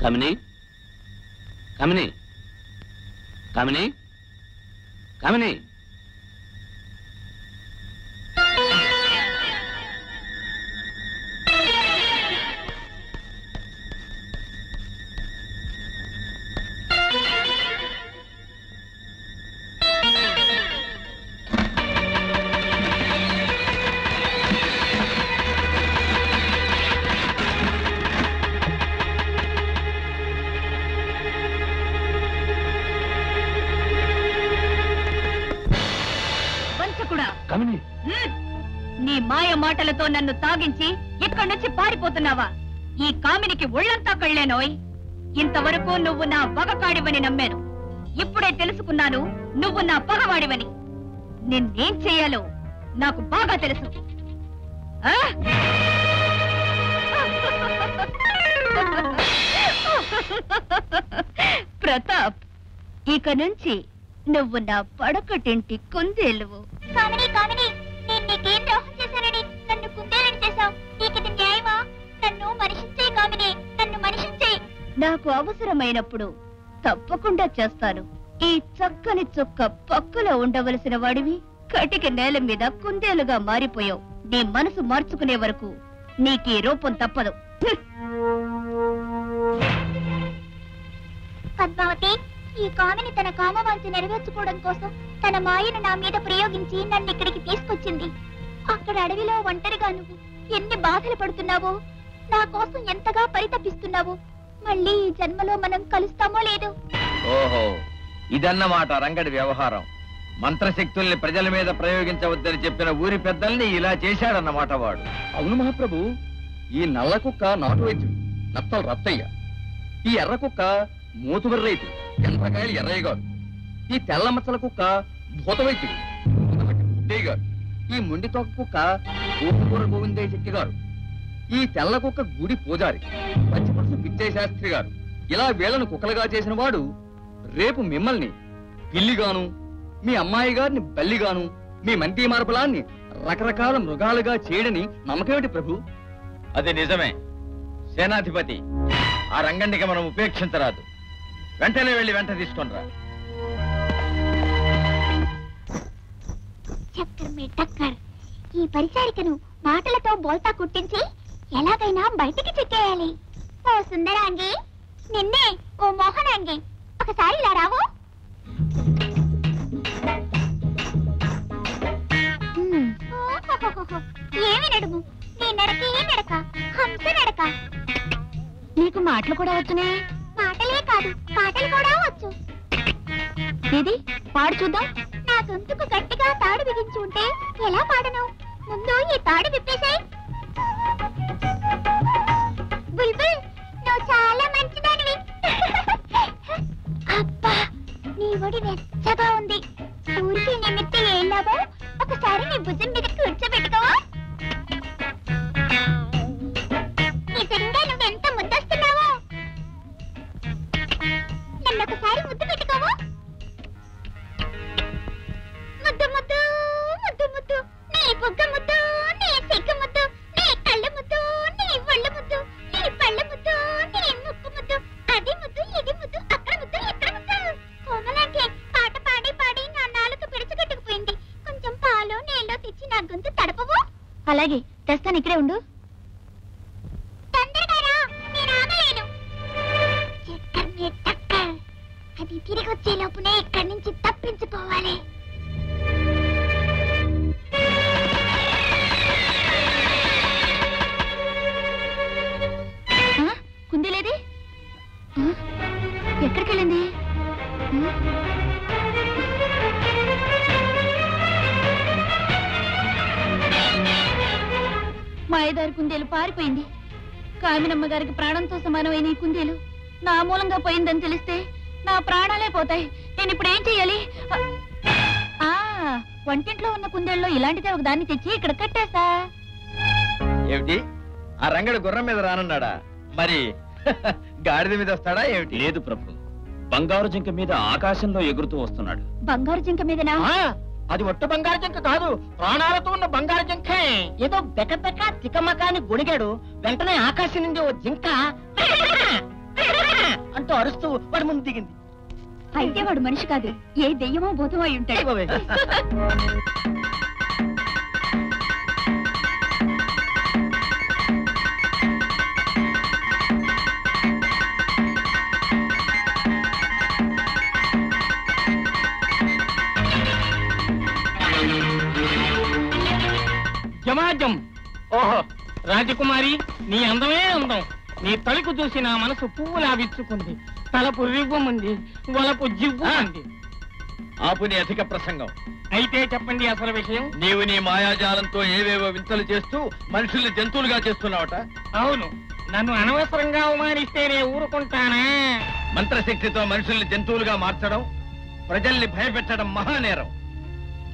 कामिनी, कामिनी, कामिनी, कामिनी। నన్ను తాగించి ఇక్కడి నుంచి పారిపోతున్నావా? ఈ కామినికి ఒళ్ళంతా కళ్ళేనోయ్. ఇంతవరకు నువ్వు నా పగకాడివని నమ్మాను, ఇప్పుడే తెలుసుకున్నాను నువ్వు నా పగవాడివని. నిన్నేం చేయాలో నాకు బాగా తెలుసు. ప్రతాప్, ఇక నుంచి నువ్వు నా పడకటింటి కుందేలువు. నాకు అవసరమైనప్పుడు తప్పకుండా చేస్తాను. ఈ చక్కని చొక్క పక్కలో ఉండవలసిన వాడివి కటిక నేల మీద కుందేలుగా మారిపోయావు. నీ మనసు మార్చుకునే వరకు నీకీ రూపం తప్పదు. పద్మావతి, ఈ కామిని తన కామవాంఛ నెరవేర్చుకోవడం కోసం తన మాయను నా మీద ప్రయోగించి నన్ను ఇక్కడికి తీసుకొచ్చింది. అక్కడ అడవిలో ఒంటరిగా నువ్వు ఎన్ని బాధలు పడుతున్నావో, నా కోసం ఎంతగా పరితపిస్తున్నావో, మళ్ళీ ఈ జన్మలో మనం కలుస్తామో లేదో. ఓహో, ఇదన్నమాట రంగడి వ్యవహారం. మంత్రశక్తుల్ని ప్రజల మీద ప్రయోగించవద్దని చెప్పిన ఊరి పెద్దల్ని ఇలా చేశాడన్నమాట వాడు. అవును మహాప్రభు, ఈ నల్ల కుక్క నాటు వైద్యుడు నత్తల రత్తయ్య, ఈ ఎర్ర కుక్క మూతువరి రైతు ఎండ్రకాయలు ఎర్రయ్య గారు, ఈ తెల్ల మచ్చల కుక్క భూత వైద్యుడు ముద్దయ్య గారు, ఈ ముండి తోక కుక్క ఊపుకూర గోవిందయ్య శెట్టి గారు, ఈ తెల్ల కుక్క గుడి పూజారి పచ్చిపరుసు విజయ శాస్త్రి గారు. ఇలా వీళ్లను కుక్కలుగా చేసిన వాడు రేపు మిమ్మల్ని పిల్లిగాను, మీ అమ్మాయి గారిని బల్లిగాను, మీ మంతి మార్పులాన్ని రకరకాల మృగాలుగా చేయడని నమ్మకమేమిటి ప్రభు? అది నిజమే సేనాధిపతి, ఆ రంగండికి మనం ఉపేక్షించరాదు. వెంటనే వెళ్ళి వెంట తీసుకొని రా. ఈ పరిచారికను మాటలతో బోల్తా కుట్టించి ఎలాగైనా బయటికి చెక్కేయాలి. ఓ సుందరాంగి, నిన్నే ఓ మోహనాంగి, ఒకసారి ఇలా రావు. ఏమీ నడుము నీ నడక ఏ నడక హంస నడక. నీకు మాటలు కూడా వచ్చునే? మాటలే కాదు పాటలు కూడా వచ్చు. ఏది పాడు చూద్దాం. నా గొంతుకు గట్టిగా తాడు బిగించి ఉంటే ఎలా పాడను? ముందు ఈ తాడు విప్పేసాయి. బుల్బుల్ నువ్వు చాలా మంచిదానివి. అబ్బా నీ ఒడి వెచ్చగా ఉంది. ఊరికి నిమిత్తం ఏం లాభం? ఒకసారి నీ భుజం మీద కూర్చోబెట్టుకోవా. నిజంగా నువ్వెంత ముద్దస్తున్నావో. నన్ను ఒకసారి ముద్దు పెట్టుకోవా. ముద్దు ముద్దు ముద్దు ముద్దు నీ బొగ్గ ముద్దు నీ చెక్క ముద్దు నీ కళ్ళ ముద్దు నీ ఒళ్ళ ముద్దు నీ పళ్ళ ముద్దు నీ ముక్కు ముద్దు అది ముద్దు ఇది ముద్దు అక్కడ ముద్దు ఇక్కడ ముద్దు. కోమలాంటి పాట పాడి పాడి నా నాలుక పిడుచుకట్టుకుపోయింది. కొంచెం పాలు నీళ్ళు తెచ్చి నా గొంతు తడపవు. అలాగే తెస్తాను, ఇక్కడే ఉండు. తొందరగా నేను ఆగలేను. అది తిరిగి వచ్చే లోపునే ఇక్కడి నుంచి తప్పించుకోవాలి. కుందేలేది ఎక్కడికి వెళ్ళింది? మాయదారి కుందేలు పారిపోయింది. కామినమ్మ గారికి ప్రాణంతో సమానమైన ఈ కుందేలు నా మూలంగా పోయిందని తెలిస్తే నా ప్రాణాలే పోతాయి. నేను ఇప్పుడు ఏం చెయ్యాలి? ఆ వంటింట్లో ఉన్న కుందేళ్ళలో ఇలాంటిదే ఒక దాన్ని తెచ్చి ఇక్కడ కట్టేసా. ఏమిటి ఆ రంగడు గుర్రం మీద రానన్నాడా? మరి గాడిద మీద వస్తాడా ఏమిటి? లేదు ప్రభు, బంగారు జింక మీద ఆకాశంలో ఎగురుతూ వస్తున్నాడు. బంగారు జింక మీదనా? అది ఒట్ట బంగారు జింక కాదు, ప్రాణాలతో ఉన్న బంగారు జింకే. ఏదో బెకబెక తికమకాని గొడిగాడు. వెంటనే ఆకాశం నుండి ఓ జింక అంటూ అరుస్తూ వాడి ముందు దిగింది. అయితే వాడు మనిషి కాదు, ఏ దెయ్యమో భూతమై ఉంటాడు. జమాజం. ఓహో రాజకుమారి, నీ అందమే అందం. నీ తలుకు చూసి నా మనసు పువ్వులా విచ్చుకుంది. తలపు రివ్వమంది, వలపు జివ్వుమంది. ఆపుని అధిక ప్రసంగం. అయితే చెప్పండి అసలు విషయం. నీవు నీ మాయాజాలంతో ఏవేవో వింతలు చేస్తూ మనుషుల్ని జంతువులుగా చేస్తున్నావట. అవును, నన్ను అనవసరంగా అవమానిస్తేనే ఊరుకుంటానా? మంత్రశక్తితో మనుషుల్ని జంతువులుగా మార్చడం, ప్రజల్ని భయపెట్టడం మహానేరం.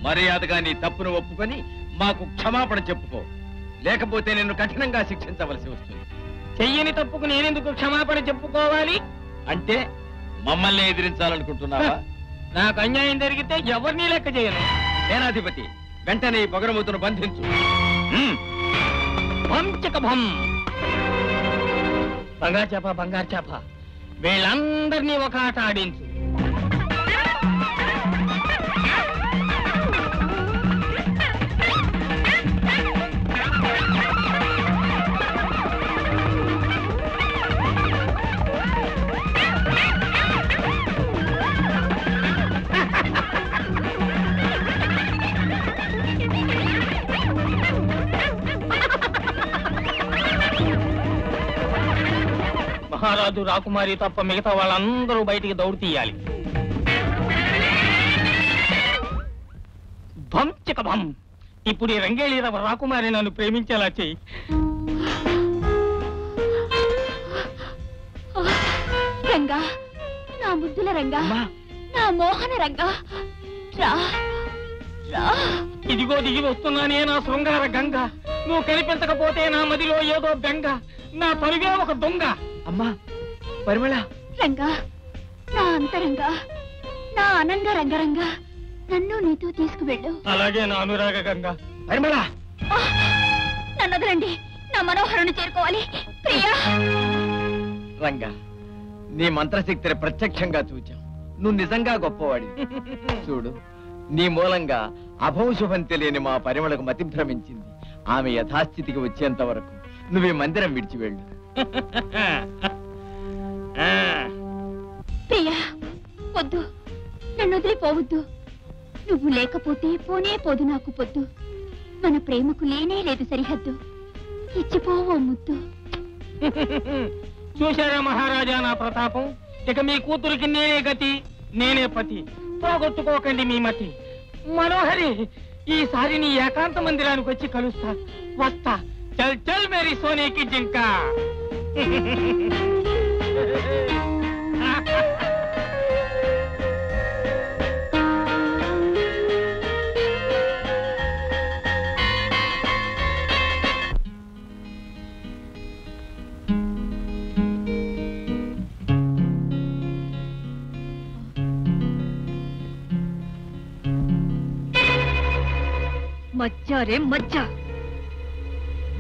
మర్యాదగా నీ తప్పును ఒప్పుకొని మాకు క్షమాపణ చెప్పుకో, లేకపోతే నేను కఠినంగా శిక్షించవలసి వస్తుంది. చెయ్యని తప్పుకు నేనెందుకు క్షమాపణ చెప్పుకోవాలి? అంటే మమ్మల్ని ఎదిరించాలనుకుంటున్నావా? నాకు అన్యాయం జరిగితే ఎవరిని లెక్క చేయను. సేనాధిపతి, వెంటనే ఈ పొగరమూతను బంధించు. బంగారు చేప బంగారు చేప వీళ్ళందరినీ ఒక ఆట ఆడించు. మహారాజు రాకుమారి తప్ప మిగతా వాళ్ళందరూ బయటికి దౌడు తీయాలి. భం చిక భం. ఇప్పుడు ఈ రంగేళి రాకుమారి నన్ను ప్రేమించేలా చెయ్యి. రంగా, నా ముద్దుల రంగా, నా మోహన రంగా, రా రా. ఇదిగో దిగి వస్తున్నానే నా శృంగార గంగా. నువ్వు కనిపించకపోతే నా మదిలో ఏదో బెంగ, నా తొలిగే ఒక దొంగ. అమ్మా పరిమళ రంగా, నా అంతరంగా, నా ఆనంద రంగరంగా, నన్ను నీతో తీసుకువెళ్ళు. అలాగే నా అనురాగ గంగా. పరిమళ నన్ను వదలండి, నా మనోహరుని చేరుకోవాలి. ప్రియా రంగా, నీ మంత్రశక్తిని ప్రత్యక్షంగా చూచాం. నువ్వు నిజంగా గొప్పవాడి. చూడు, నీ మూలంగా అభౌశుభం తెలియని మా పరిమళకు మతి భ్రమించింది. ఆమె యథాస్థితికి వచ్చేంత వరకు నువ్వు ఈ మందిరం విడిచి వెళ్ళు. ప్రియా పొద్దు, నన్ను వదిలిపోవద్దు. నువ్వు లేకపోతే పోనే పోదు నాకు పొద్దు. మన ప్రేమకు లేనే లేదు సరిహద్దు. ఇచ్చిపోవో ముద్దు. చూశారా మహారాజా నా ప్రతాపం, ఇక మీ కూతురికి నేనే గతి, నేనే పతి. పోగొట్టుకోకండి మీ మతి. మనోహరి, ఈసారి నీ ఏకాంత మందిరానికి వచ్చి కలుస్తా. వస్తా. చల్ చల్ మేరీ సోనేకి జింకా. మజ్జా రే మజ్జా,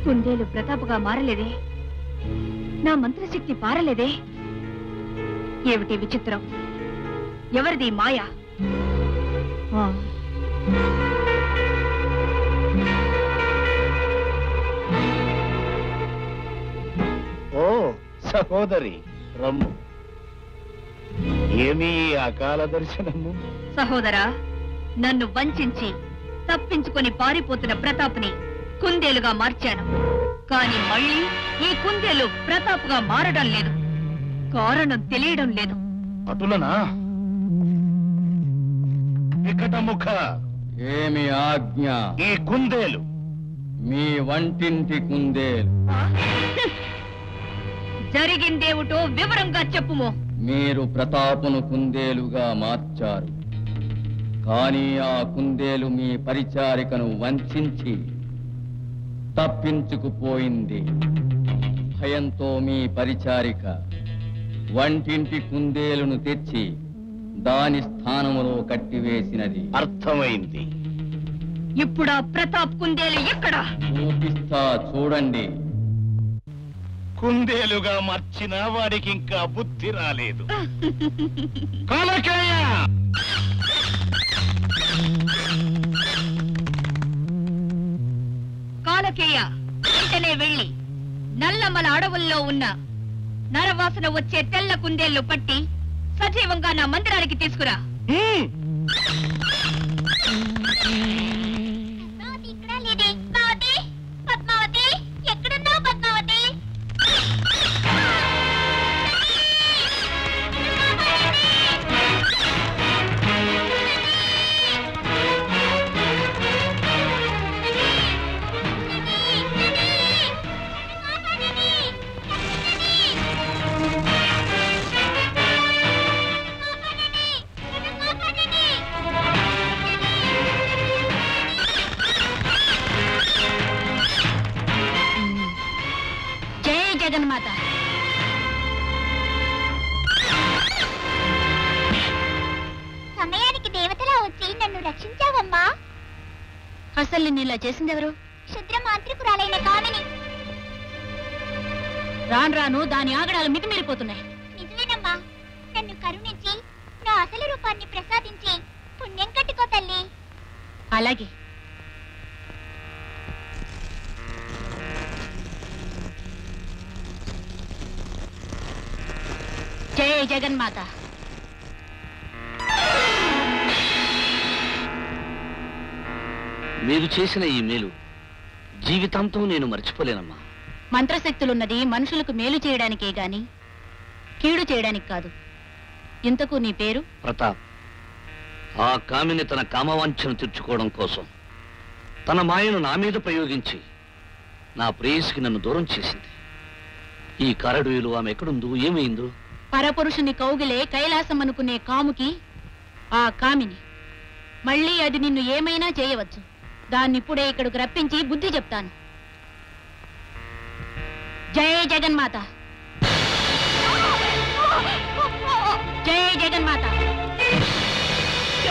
గుండెలు ప్రతాపగా మారలేదే, నా మంత్రశక్తి పారలేదే. ఏమిటి విచిత్రం, ఎవరిది మాయా? ఓ సహోదరి రమ్ము, ఏమీ అకాల దర్శనము. సహోదరా, నన్ను వంచించి తప్పించుకొని పారిపోతున్న ప్రతాప్ని కుందేలుగా మార్చాను. కానీ మళ్ళీ ఈ కుందేలు ప్రతాప్గా మారడం లేదు. కారణం తెలియడం లేదు. అటులనా వికటముఖ, ఏమి ఆజ్ఞ? ఈ కుందేలు మీ వంటింటి కుందేలు. జరిగిందేమిటో వివరంగా చెప్పుము. మీరు ప్రతాపును కుందేలుగా మార్చారు, కానీ ఆ కుందేలు మీ పరిచారికను వంచించి తప్పించుకుపోయింది. భయంతో మీ పరిచారిక వంటింటి కుందేలును తెచ్చి దాని స్థానములో కట్టివేసినది. అర్థమైంది. ఇప్పుడు ప్రతాప్ కుందేలు ఎక్కడ చూపిస్తా చూడండి. కుందేలుగా మార్చిన వాడికి ఇంకా బుద్ధి రాలేదు. కాలకాయ కాలకేయ, వెంటనే వెళ్ళి నల్లమల అడవుల్లో ఉన్న నరవాసన వచ్చే తెల్ల కుందేళ్లు పట్టి సజీవంగా నా మందిరానికి తీసుకురా. చేసిందెవరు? శుద్ర మాంత్రికురాలైన కామిని. రాను రాను దాని ఆగడాలు మితిమీరిపోతున్నాయి. నిజమేనమ్మా, నన్ను కరుణించి నా అసలు రూపాన్ని ప్రసాదించి పుణ్యం కట్టుకో తల్లి. అలాగే. జయ జగన్మాత. మీరు చేసిన ఈ మేలు జీవితాంతం నేను మర్చిపోలేనమ్మా. మంత్రశక్తులున్నది మనుషులకు మేలు చేయడానికే గాని కీడు చేయడానికి కాదు. ఇంతకు నీ పేరు? ప్రతాప్. ఆ కామిని తన కామవాంఛను తీర్చుకోవడం కోసం తన మాయను నా మీద ప్రయోగించి నా ప్రేయసికి నన్ను దూరం చేసింది. ఈ కారడుయులు ఆమె ఎక్కడుందో ఏమైందో. పరపురుషుని కౌగిలే కైలాసం అనుకునే కాముకి ఆ కామిని. మళ్ళీ అది నిన్ను ఏమైనా చేయవచ్చు. దాన్నిప్పుడే ఇక్కడికి రప్పించి బుద్ధి చెప్తాను. జయ జగన్మాత, జయ జగన్మాత. జయ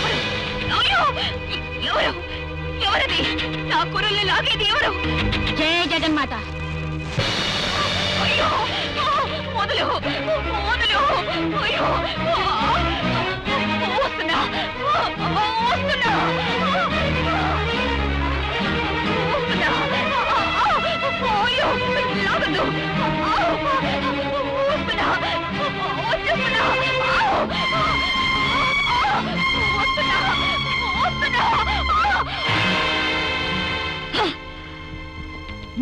జగన్మాత.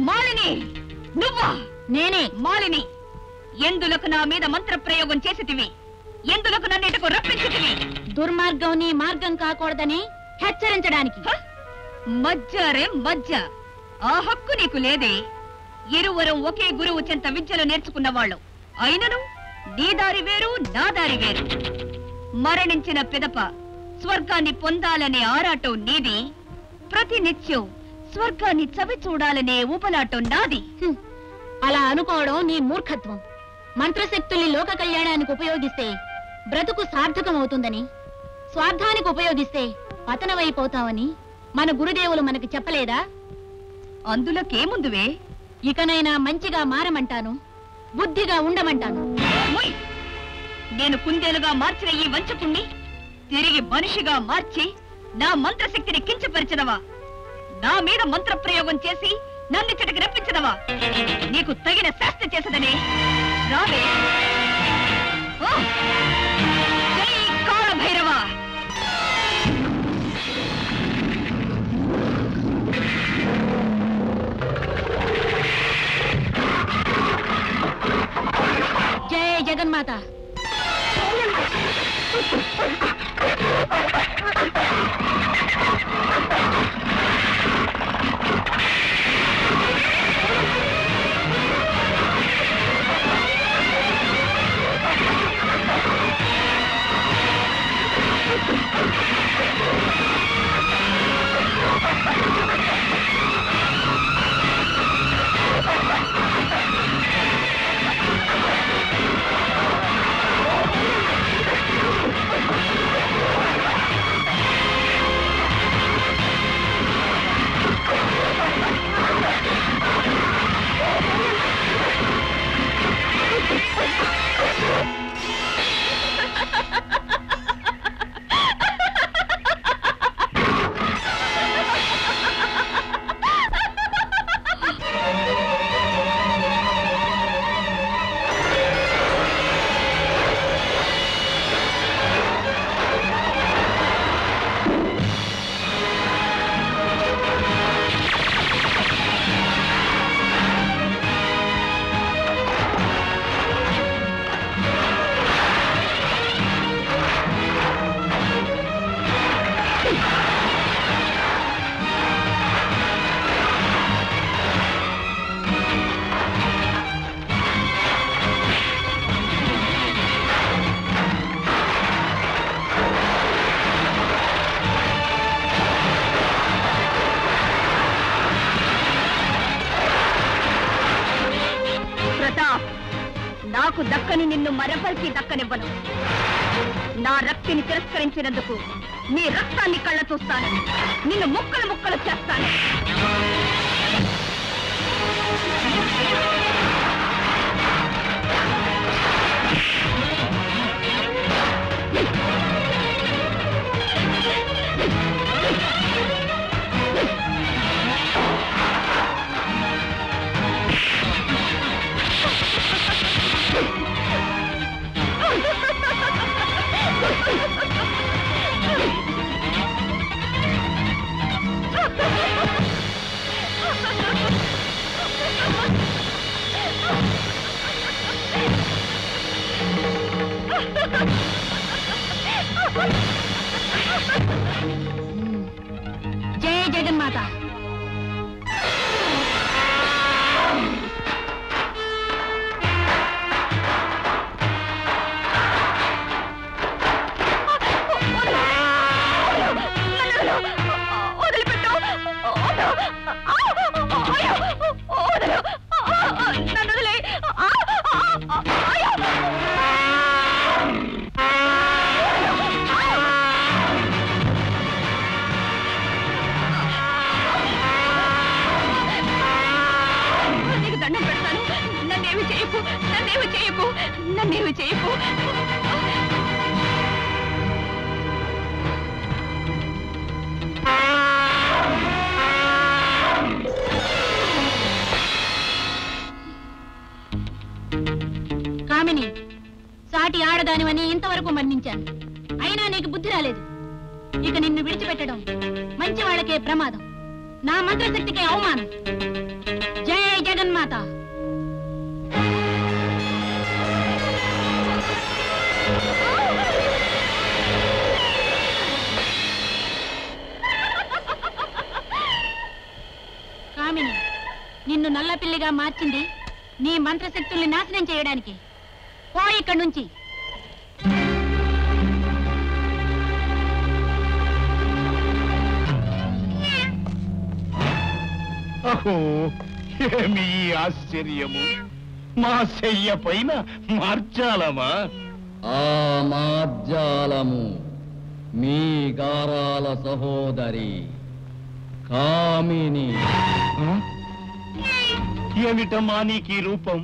మాలిని నువ్వా? నేనే మాలిని. ఎందులకు నా మీద మంత్ర ప్రయోగం చేసితివి? ఎందులకు నన్ను ఇటకు రప్పించితివి? దుర్మార్గం నీ మార్గం కాకూడదని హెచ్చరించడానికి. మజ్జారే మజ్జ, ఆ హక్కు నీకు లేదే. ఇరువురం ఒకే గురువు చెంత విద్యలు నేర్చుకున్న వాళ్ళు. అయినను నీ దారి వేరు, నా దారి వేరు. మరణించిన పిదప స్వర్గాన్ని పొందాలనే ఆరాటం నీది, ప్రతి నిత్యం స్వర్గాన్ని చవి చూడాలనే ఊపలాటం నాది. అలా అనుకోవడం నీ మూర్ఖత్వం. మంత్రశక్తుల్ని లోక కళ్యాణానికి ఉపయోగిస్తే బ్రతుకు సార్థకం అవుతుందని, స్వార్థానికి ఉపయోగిస్తే పతనమైపోతావని మన గురుదేవులు మనకు చెప్పలేదా? అందులోకేముందువే, ఇకనైనా మంచిగా మారమంటాను, బుద్ధిగా ఉండమంటాను. నేను కుందేలుగా మార్చిన ఈ వంచకుణ్ణి తిరిగి మనిషిగా మార్చి నా మంత్రశక్తిని కించపరిచినవా? నా మీద మంత్ర ప్రయోగం చేసి నన్ను చెట్టుకు రప్పించినవా? నీకు తగిన శాస్త్ర చేసదని రావే. जय जगन्माता। మరెవరికి దక్కనివ్వను. నా రక్తిని తిరస్కరించినందుకు నీ రక్తాన్ని కళ్ళ చూస్తాను, నిన్ను ముక్కలు ముక్కలు చేస్తాను. जय जगन्माता. దానివని ఇంతవరకు మన్నించాను, అయినా నీకు బుద్ధి రాలేదు. ఇక నిన్ను విడిచిపెట్టడం మంచి వాళ్ళకే ప్రమాదం. ना मंत्रशक्ति के अवमान। जय जगन माता। कामिनी निन्नु नल्ला पिल्लिगा मार्चिंदी नी मंत्रशक्तुल्नि नाशनं चेयडानिकि। पो इक्कडि नुंचि। అహో ఏమీ ఆశ్చర్యము, మా శయ్య పైన మార్జాలమా? ఆ మార్జాలము మీ గారాల సహోదరి కామిని. ఏమిటమ్మా నీకీ రూపం?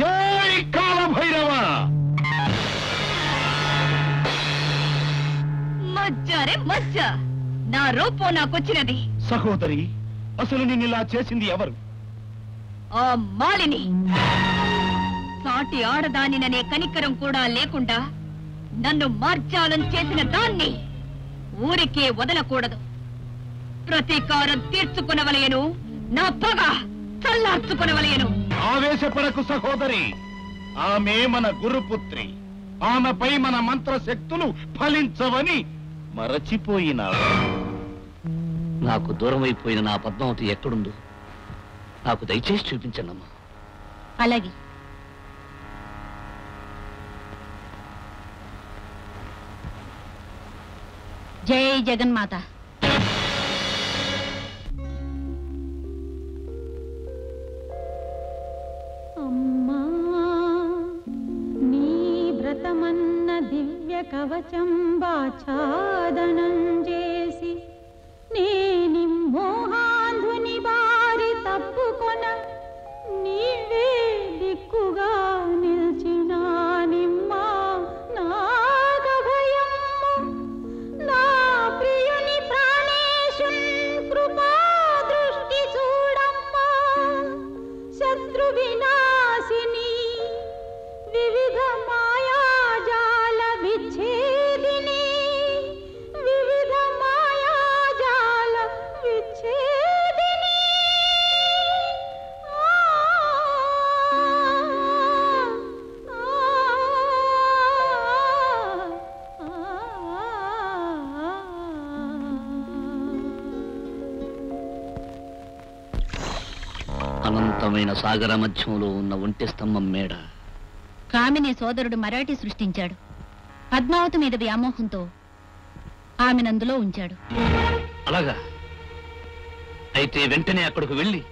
జై కాలభైరవ! మజ్జారే మజ్జా, నా రూపం నాకొచ్చినది. సహోదరి, అసలు నిన్నిలా చేసింది ఎవరు? ఆ మాలిని. సాటి ఆడదానిననే కనికరం కూడా లేకుండా నన్ను మార్జాలం చేసిన దాన్ని ఊరికే వదలకూడదు. ప్రతీకారం తీర్చుకునవలయను, నా పగ చల్లార్చుకునవలయను. ఆవేశపరకు సహోదరి, ఆమె మన గురుపుత్రి. ఆమెపై మన మంత్రశక్తులు ఫలించవని మరచిపోయినాడు. నాకు దూరమైపోయిన నా పద్మావతి ఎక్కడుందో నాకు దయచేసి చూపించండమ్మా. అలాగే. జై జగన్మాత. అమ్మా, నీ వ్రతమన్న దివ్య కవచం వాచాదనం చేసి నేని మోహాంధుని బారి తప్పుకొన నీవే దిక్కుగా నిలిచినా నిమ్మా నాగభయం. నా ప్రియుని ప్రాణేశున్ కృపా దృష్టి చూడమ్మా. శత్రు వినాశిని వివిధ మాయాజాల విచ్ఛేదిని అనంతమైన సాగర మధ్యంలో ఉన్న ఒంటి స్తంభం మేడ కామిని సోదరుడు మరాఠీ సృష్టించాడు. పద్మావతి మీద వ్యామోహంతో ఆమెనందులో ఉంచాడు. అలాగా? అయితే వెంటనే అక్కడికి వెళ్ళి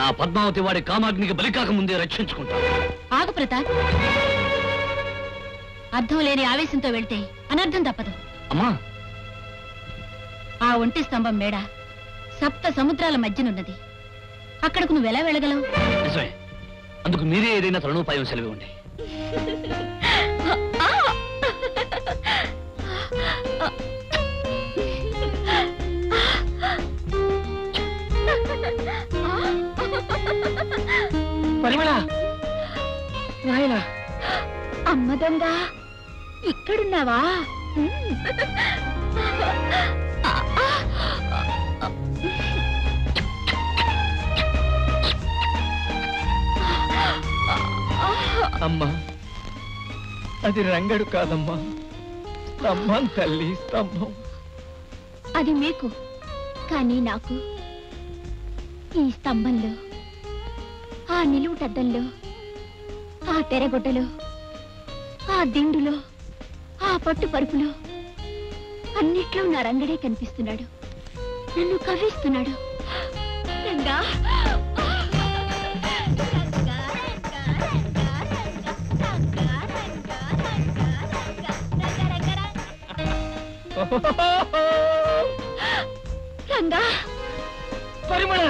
నా పద్మావతి వాడి కామాగ్నికి బలికాక ముందే రక్షించుకుంటాను. ఆగు ప్రతాప్, అర్థం లేని ఆవేశంతో వెళ్తే అనర్థం తప్పదు. అమ్మా, ఆ ఒంటి స్తంభం మేడ సప్త సముద్రాల మధ్యనున్నది. అక్కడకు నువ్వెలా వెళ్ళగలవు? నిజమే, అందుకు మీరే ఏదైనా తరుణోపాయం సెలవివ్వండి. అమ్మ దొంగ, ఇక్కడున్నావా? అమ్మా, అది రంగడు కాదమ్మా, స్తంభం తల్లి, స్తంభం. అది మీకు, కానీ నాకు ఈ స్తంభంలో, ఆ నిలువుటద్దంలో, ఆ తెరగొడ్డలో, ఆ దిండులో, ఆ పట్టు పరుపులో, అన్నిట్లో నా రంగడే కనిపిస్తున్నాడు, నన్ను కవ్విస్తున్నాడు. రంగా, రంగా, పరిమళ,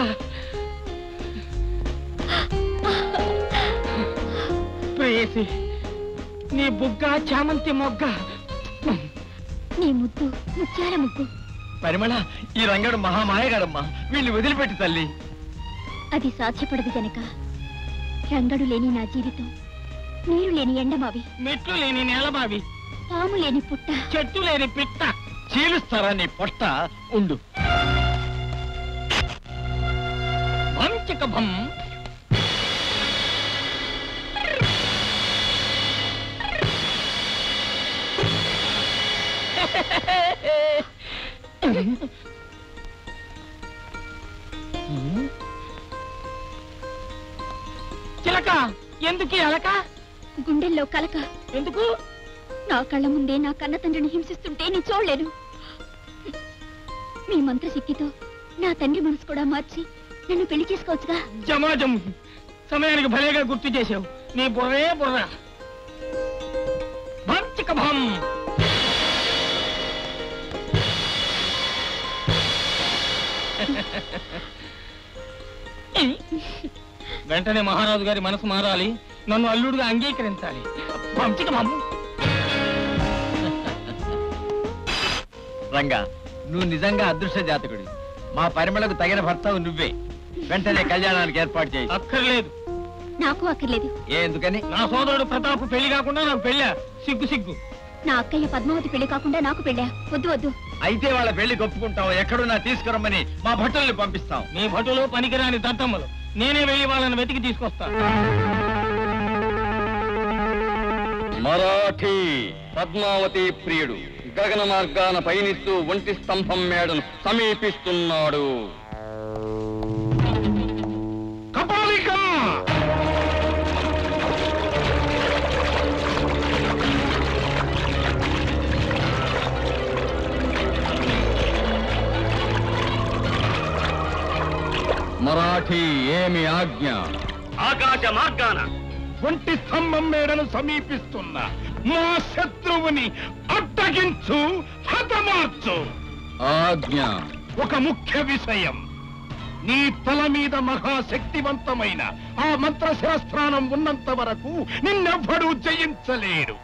ప్రేసి, నీ బుగ్గ చామంతి మొగ్గ, నీ ముద్దు ముత్యాల ముగ్గు. పరిమళ, ఈ రంగడు మహామాయగాడమ్మా, వీళ్ళు వదిలిపెట్టి తల్లి. అది సాధ్యపడదు గనక రంగడు లేని నా జీవితం, నీరు లేని ఎండమావి, మెట్లు లేని నేలమావి, పాము లేని పుట్ట, చెట్టు లేని పిట్ట. చీలుస్తారా నీ పొట్ట? ఉండు. பிரதபம் చిలకా ఎందుకు అలక గుండెల్లో కలక ఎందుకు నా కళ్ళ ముందే నా కన్న తండ్రిని హింసిస్తుంటే నేను చూడలేను మీ మంత్రశక్తితో నా తండ్రి మనసు కూడా మార్చి నన్ను పెళ్లి చేసుకోవచ్చుగా జమాజం సమయానికి భలేగా గుర్తు చేశావు నీ బొర్రే బొర్రా భంచకభం వెంటనే మహారాజు గారి మనసు మారాలి నన్ను అల్లుడుగా అంగీకరించాలి భంచకభం రంగా నువ్వు నిజంగా అదృష్ట జాతకుడి మా పరిమళకు తగిన భర్తవు నువ్వే వెంటనే కళ్యాణానికి ఏర్పాటు చేయి అక్కర్లేదు నాకు అక్కర్లేదు ఎందుకని నా సోదరుడు ప్రతాప్ పెళ్లి కాకుండా నాకు పెళ్ళా సిగ్గు సిగ్గు నా అక్కయ్య పద్మావతి పెళ్లి కాకుండా నాకు పెళ్ళా వద్దు వద్దు అయితే వాళ్ళ పెళ్లి ఒప్పుకుంటావు ఎక్కడున్నా తీసుకురమ్మని మా భటుల్ని పంపిస్తాం మీ భటులు పనికిరాని దత్తమ్మలు నేనే వెళ్ళి వాళ్ళని వెతికి తీసుకొస్తా మరాఠీ పద్మావతి ప్రియుడు గగన మార్గాన పయనిస్తూ ఒంటి స్తంభం మేడను సమీపిస్తున్నాడు మరాఠీ ఏమి ఆజ్ఞ ఆకాశ మార్గాన ఒంటి స్తంభం మేడను సమీపిస్తున్నా మా శత్రువుని అట్టగించు హతమార్చు ఆజ్ఞ ఒక ముఖ్య విషయం నీ తల మీద మహాశక్తివంతమైన ఆ మంత్ర శిరస్త్రాణం ఉన్నంత వరకు నిన్నెవ్వడూ జయించలేడు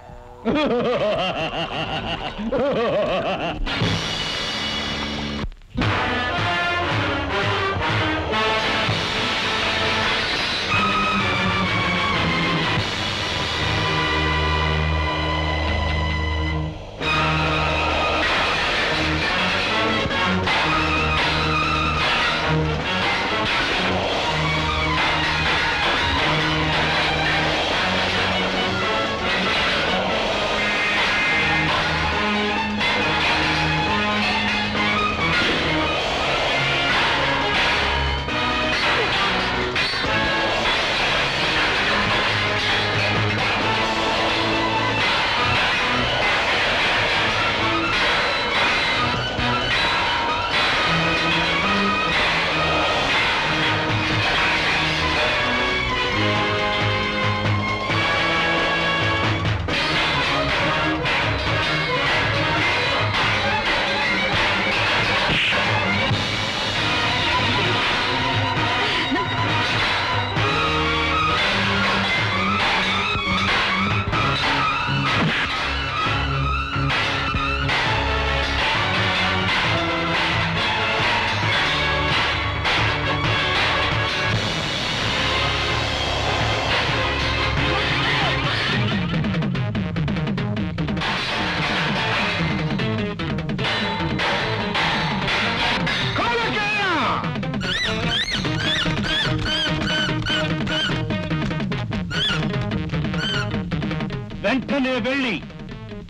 వెళ్ళి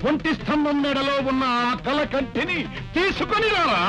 ఒంటి స్తంభం నెడలో ఉన్న ఆ కల కంటిని తీసుకుని రారా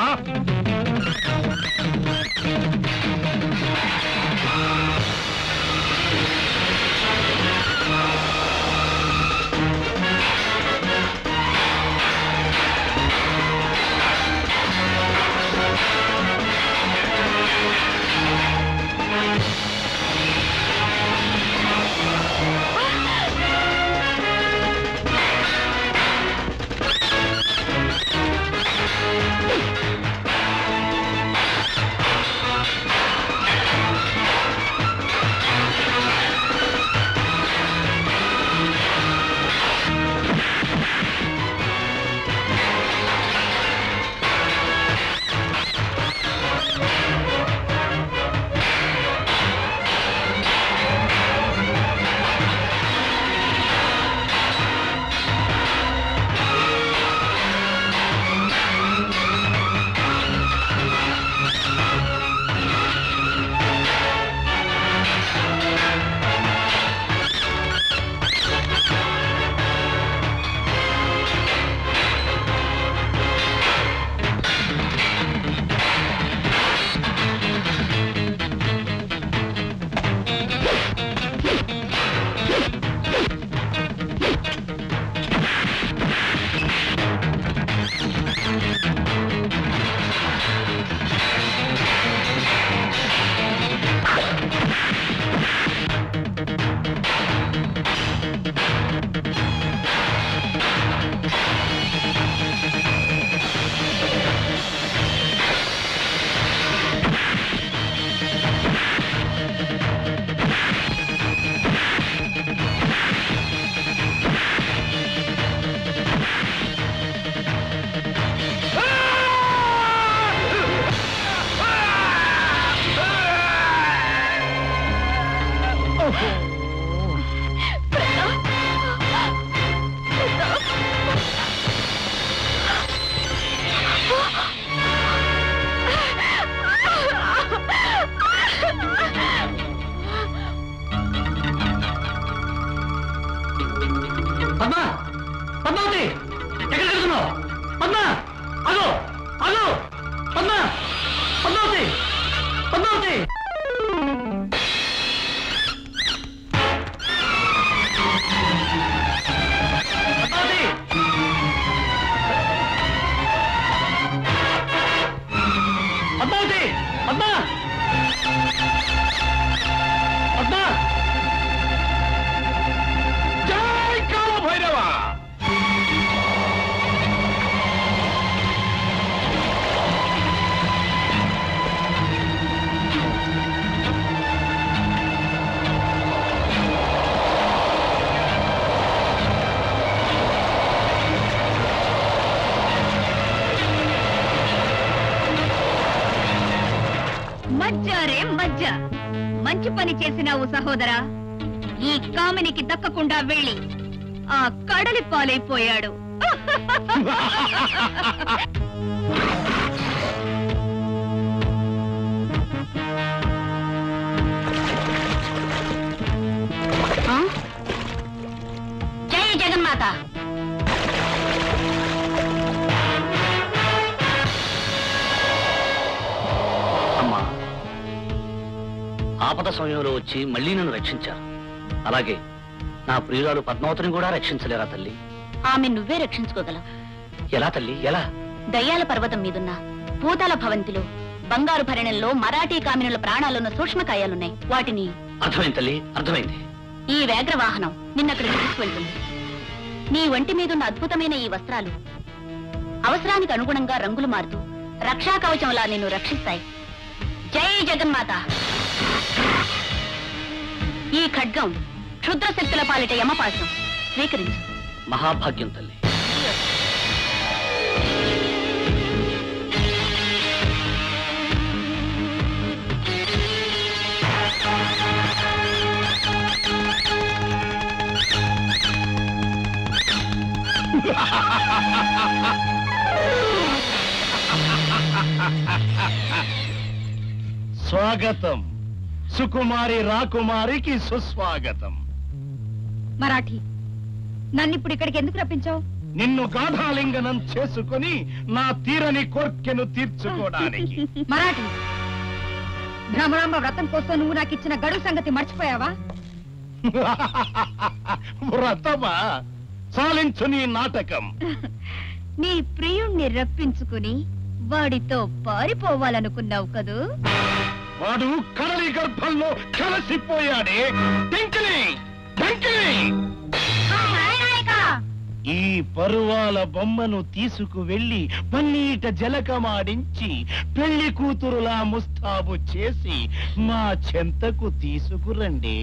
సహోదరా, ఈ కామినికి దక్కకుండా వెళ్ళి ఆ కడలి పాలైపోయాడు. జయ జగన్మాత. ఆపద సమయంలో వచ్చి మళ్ళీ నన్ను రక్షించారు. అలాగే నా ప్రియురాలు పద్మావతిని కూడా రక్షించలేరా తల్లి? ఆమె నువ్వే రక్షించుకోగలవు. ఎలా తల్లి, ఎలా? దయ్యాల పర్వతం మీదున్న భూతాల భవంతిలో బంగారు భరణంలో మరాఠీ కామినుల ప్రాణాలున్న సూక్ష్మకాయాలున్నాయి. వాటిని అర్థమైంది తల్లి, అర్థమైంది. ఈ వేగ్ర వాహనం నిన్నక్కడికి తీసుకువెళ్తుంది. నీ ఒంటి మీదున్న అద్భుతమైన ఈ వస్త్రాలు అవసరానికి అనుగుణంగా రంగులు మారుతూ రక్షా కవచంలా నిన్ను రక్షిస్తాయి. జై జగన్మాత. ఈ ఖడ్గం క్షుద్ర శక్తుల పాలిట యమపాశం. స్వీకరించు. మహాభాగ్యం తల్లి. స్వాగతం సుకుమారి, రాకుమారికి సుస్వాగతం. మరాఠీ, నన్నిప్పుడు ఇక్కడికి ఎందుకు రప్పించావు? నిన్ను గాఢాలింగనం చేసుకుని నా తీరని కోర్కెను తీర్చుకోవడానికి. మరాఠీ, భ్రమరాంబ వ్రతం కోసం నువ్వు నాకు ఇచ్చిన గడువు సంగతి మర్చిపోయావా? వ్రతమా? చాలించు నీ నాటకం. నీ ప్రియుణ్ణి రప్పించుకుని వాడితో పారిపోవాలనుకున్నావు కదూ? వాడు కడలి గర్భంలో కలసిపోయాడే. ఈ పరువాల బొమ్మను తీసుకువెళ్లి పన్నీట జలకమాడించి పెళ్లి కూతురులా ముస్తాబు చేసి మా చెంతకు తీసుకురండి.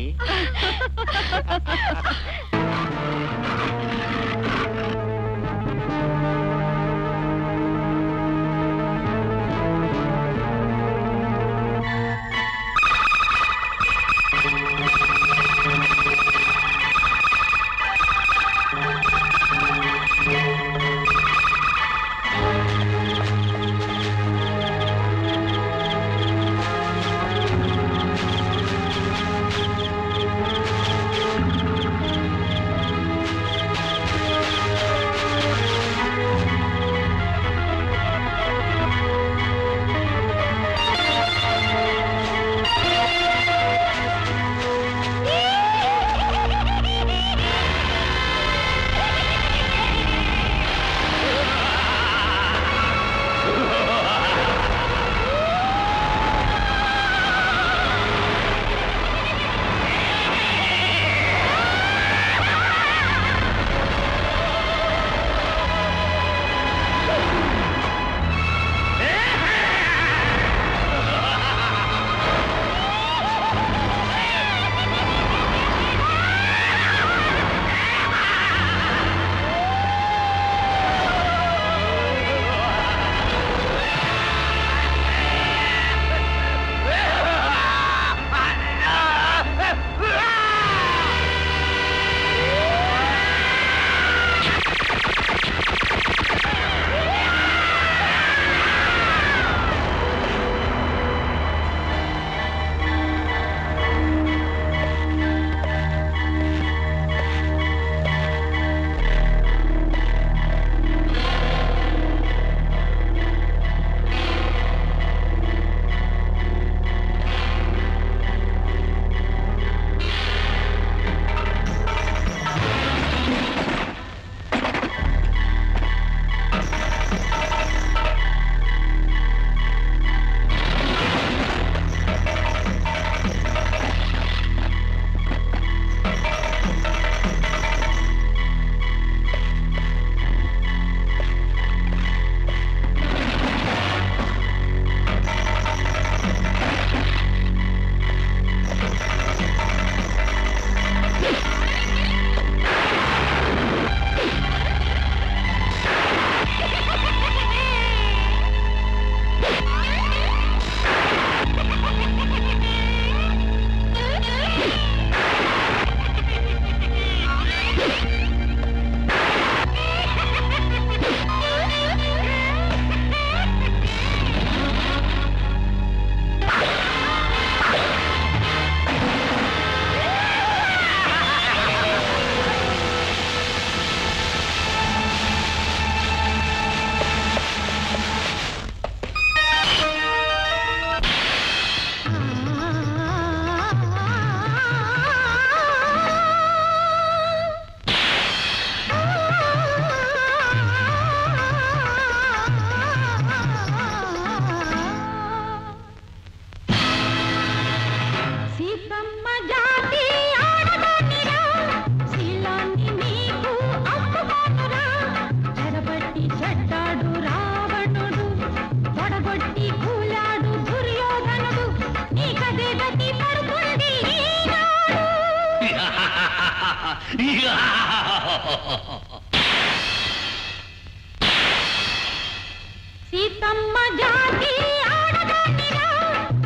సీతమ్మ జాతి ఆడదానిరా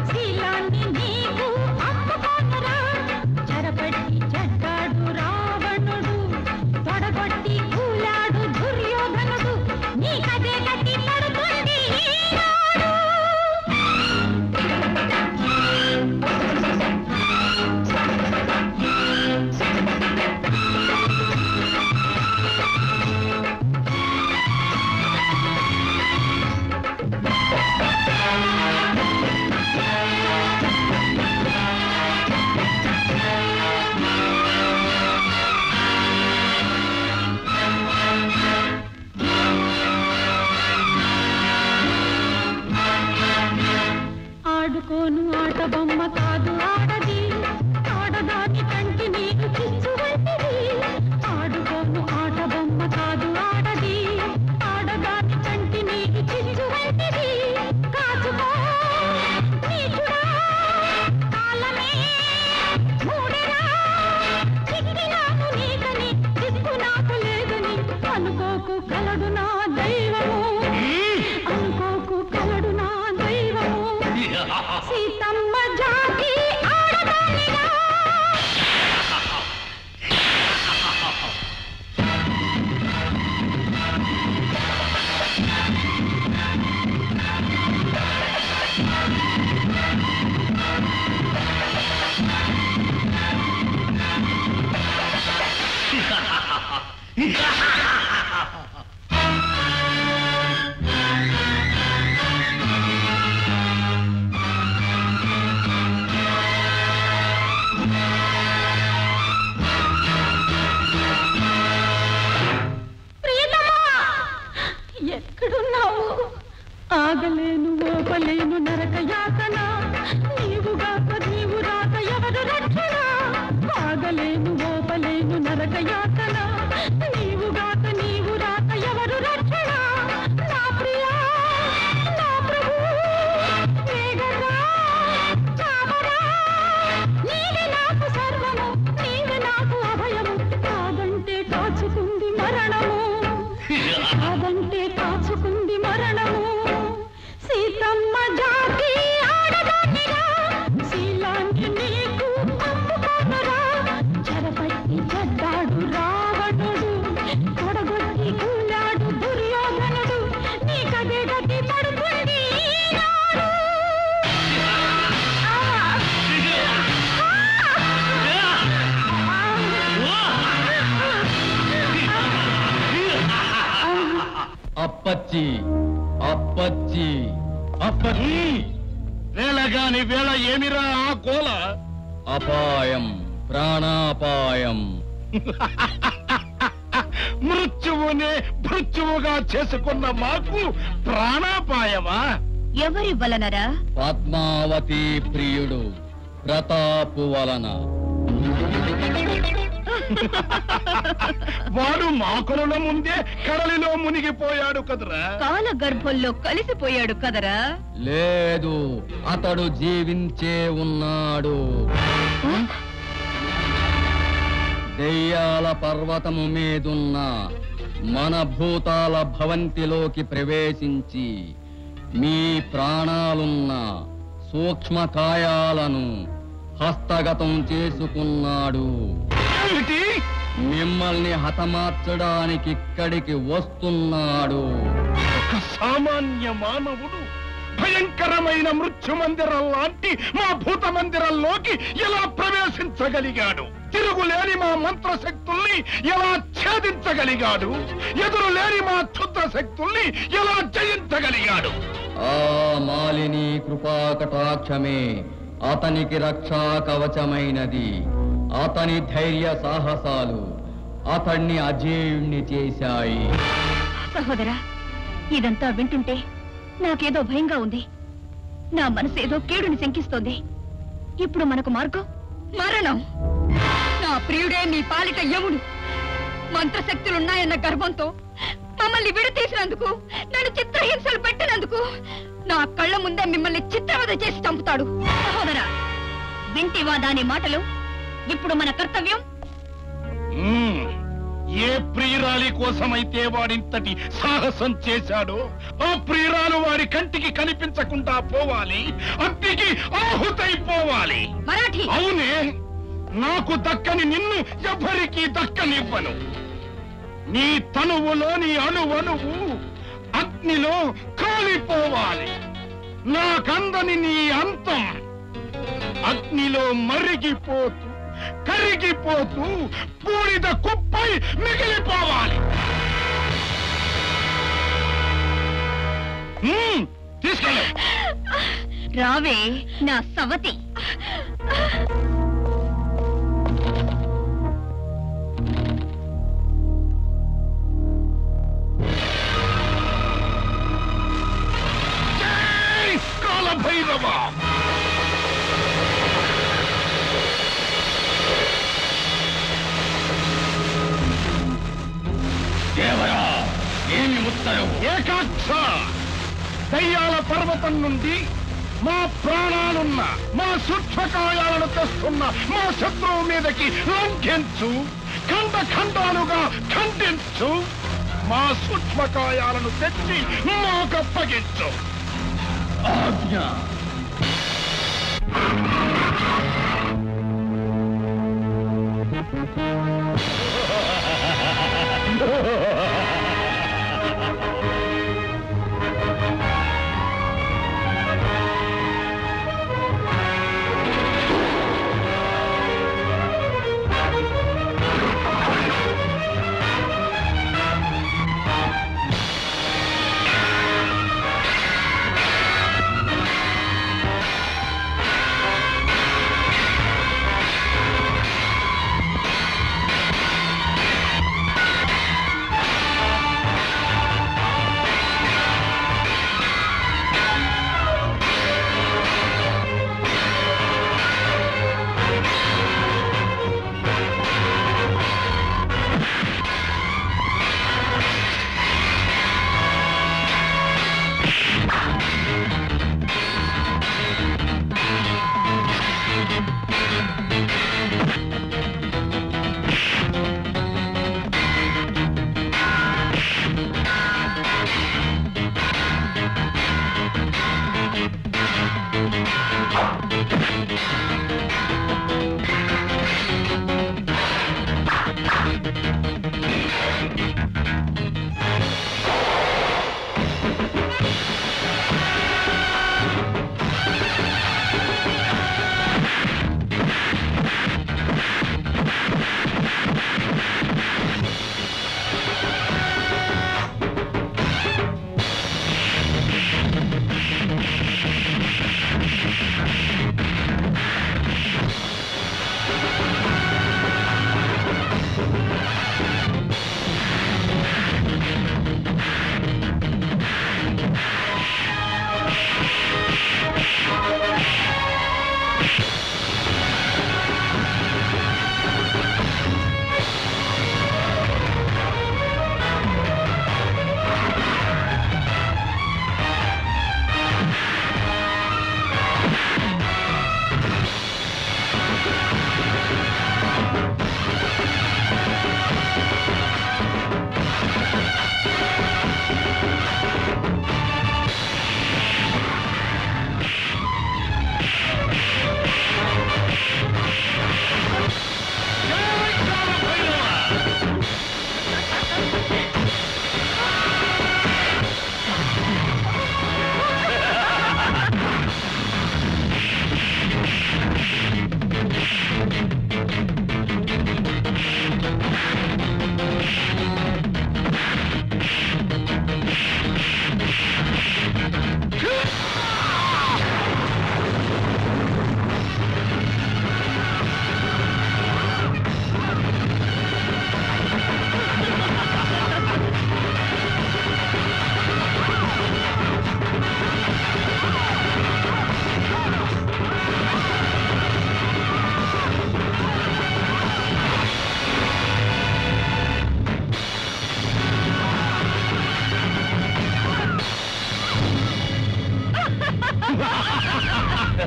శీలాన్ని నీకు అప్పకొనురా చెరపట్టి చెట్టాడు రావణుడు తొడగొట్టి కూలాడు దుర్యోధనుడు నీ కదే కట్టి పడుతుంది ఈనాడు ఆడుకోను ఆట బొమ్మ కాదు ఆడది ఆడదాని కంటి నీకు చిచ్చు వంటిది ఆడుకోను ఆట బొమ్మ కాదు ఆడది ఆడదాని కంటి నీకు చిచ్చు వంటిది కాచుకో నీచుడా కాలమే మూడరా చిక్కినాను నీకని చిక్కు నాకు లేదని అనుకోకు కలడు నా దైవము అనుకోకు కలడు నా దైవము సీతమ్మ జాతి ఆడదానిరా ఆగలేను ఓపలేను నరక యాతన నీవుగా నీవు రాక ఎవరు రక్షణ ఆగలేను ఓపలేను నరక యాతన నీవుగా నీవు రాక ఎవరు రక్షణ నా ప్రియా నా ప్రభు వేగరా చావరా నీవే నాకు సర్వము నీవే నాకు అభయము కాదంటే కాచుకుంది మరణము కాదంటే కాచుకుంది మరణము సీతమ్మ జాతి ఆడదానిరా శీలాన్ని నీకు అప్పుకొనురా చెరపట్టి చెడ్డాడు రావణుడు తొడగొట్టి కూలాడు దుర్యోధనుడు నీ కదే గతి పడుతుంది ఈనాడు అప్పచ్చి అప్పచ్చి అప్పచ్చి వేళగాని వేళ ఏమిరా ఆ కోల అపాయం ప్రాణాపాయం మృత్యువునే మృత్యువుగా చేసుకున్న మాకు ప్రాణాపాయమా? ఎవరి వలనరా? పద్మావతి ప్రియుడు ప్రతాపు వలన. వాడు మా కరుణ ముందే కడలిలో మునిగిపోయాడు కదరా, కాల గర్భంలో కలిసిపోయాడు కదరా. లేదు, అతడు జీవించే ఉన్నాడు. దెయ్యాల పర్వతము మీదున్న మన భూతాల భవంతిలోకి ప్రవేశించి మీ ప్రాణాలున్న సూక్ష్మకాయాలను హస్తగతం చేసుకున్నాడు. మిమ్మల్ని హతమార్చడానికి ఇక్కడికి వస్తున్నాడు. ఒక సామాన్య మానవుడు భయంకరమైన మృత్యు మందిరం లాంటి మా భూత మందిరంలోకి ఎలా ప్రవేశించగలిగాడు? తిరుగులేని మా మంత్ర శక్తుల్ని ఎలా ఛేదించగలిగాడు? ఎదురులేని మా క్షుద్ర శక్తుల్ని ఎలా జయించగలిగాడు? ఆ మాలిని కృపా కటాక్షమే అతనికి రక్షా కవచమైనది. అతని ధైర్య సాహసాలు అతన్ని అజేయుణ్ణి చేశాయి. సహోదరా, ఇదంతా వింటుంటే నాకేదో భయంగా ఉంది. నా మనసు ఏదో కీడుని శంకిస్తోంది. ఇప్పుడు మనకు మార్గం మరణం. నా ప్రియుడే నీ పాలిట యముడు మంత్రశక్తులున్నాయన్న గర్వంతో మమ్మల్ని విడతీసినందుకు, నన్ను చిత్రహింసలు పెట్టినందుకు నా కళ్ళ ముందే మిమ్మల్ని చిత్రవద చేసి చంపుతాడు. సహోదరా, వింటివా దాని మాటలు? ఇప్పుడు మన కర్తవ్యం ఏ ప్రియురాలి కోసమైతే వాడింతటి సాహసం చేశాడో ఆ ప్రియురాలు వారి కంటికి కనిపించకుండా పోవాలి, అగ్నికి ఆహుతైపోవాలి. అవునే, నాకు దక్కని నిన్ను ఎవరికీ దక్కనివ్వను. నీ తనువులోని అణువణువు అగ్నిలో కాలిపోవాలి. నాకందని నీ అంతం అగ్నిలో మరిగిపోతూ కరిగిపోతూ పూడిద కుప్పై మిగిలిపోవాలి. తీసుకెళ్ళి రావే నా సవతి. కాలభైరవా, ఏకాక్ష, దయ్యాల పర్వతం నుండి మా ప్రాణాలున్న మా సూక్ష్మకాయాలను తెస్తున్న మా శత్రువు మీదకి లంఘించు, ఖండ ఖండాలుగా ఖండించు, మా సూక్ష్మకాయాలను తెచ్చి మాకప్పగించు. ఆజ్ఞ.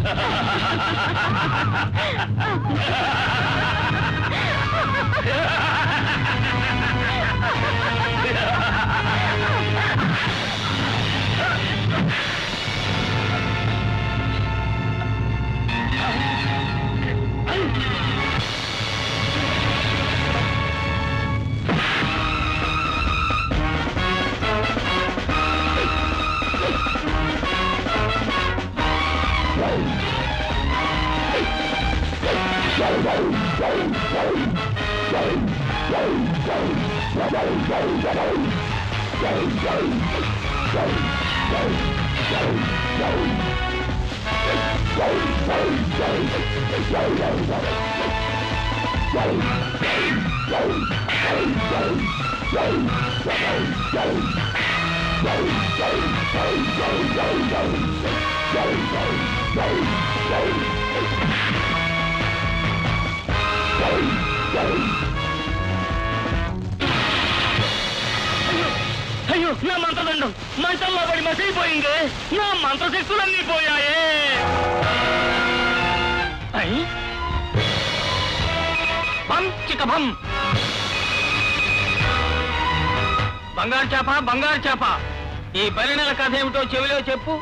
Ha ha ha ha ha! Go, Go, go. अयो ना मंत्रदंडम मंत्र पड़ मसीपोयेंगे ना मंत्र शक्तुलन्नी पोयाये अयि बम चिक बम बंगार चाप बंगार चाप ई परिणल कथ एमिटो चेविलो चेप्पु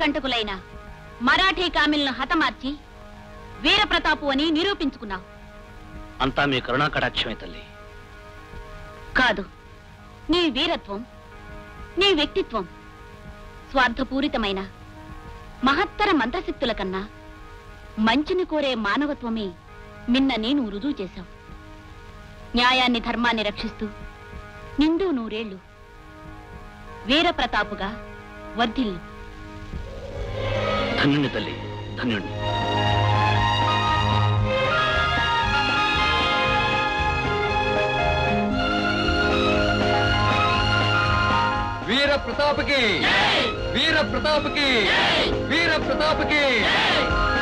కంటకులైన మరాఠీ కామిల్ను హతమార్చి వీర ప్రతాపు అని నిరూపించుకున్నావు. అంతా మీ కరుణా కటాక్షమే తల్లి. కాదు, నీ వీరత్వం, నీ వ్యక్తిత్వం స్వార్థపూరితమైన మహత్తర మంత్రశక్తుల కన్నా మంచిని కోరే మానవత్వమే నిన్న నేను రుజువు చేశావు. న్యాయాన్ని ధర్మాన్ని రక్షిస్తూ నిండు నూరేళ్లు వీర ప్రతాపుగా వర్ధిల్లు. धन्युण्णि तल्ली धन्युण्णि वीर प्रताप की वीर प्रताप की वीर प्रताप की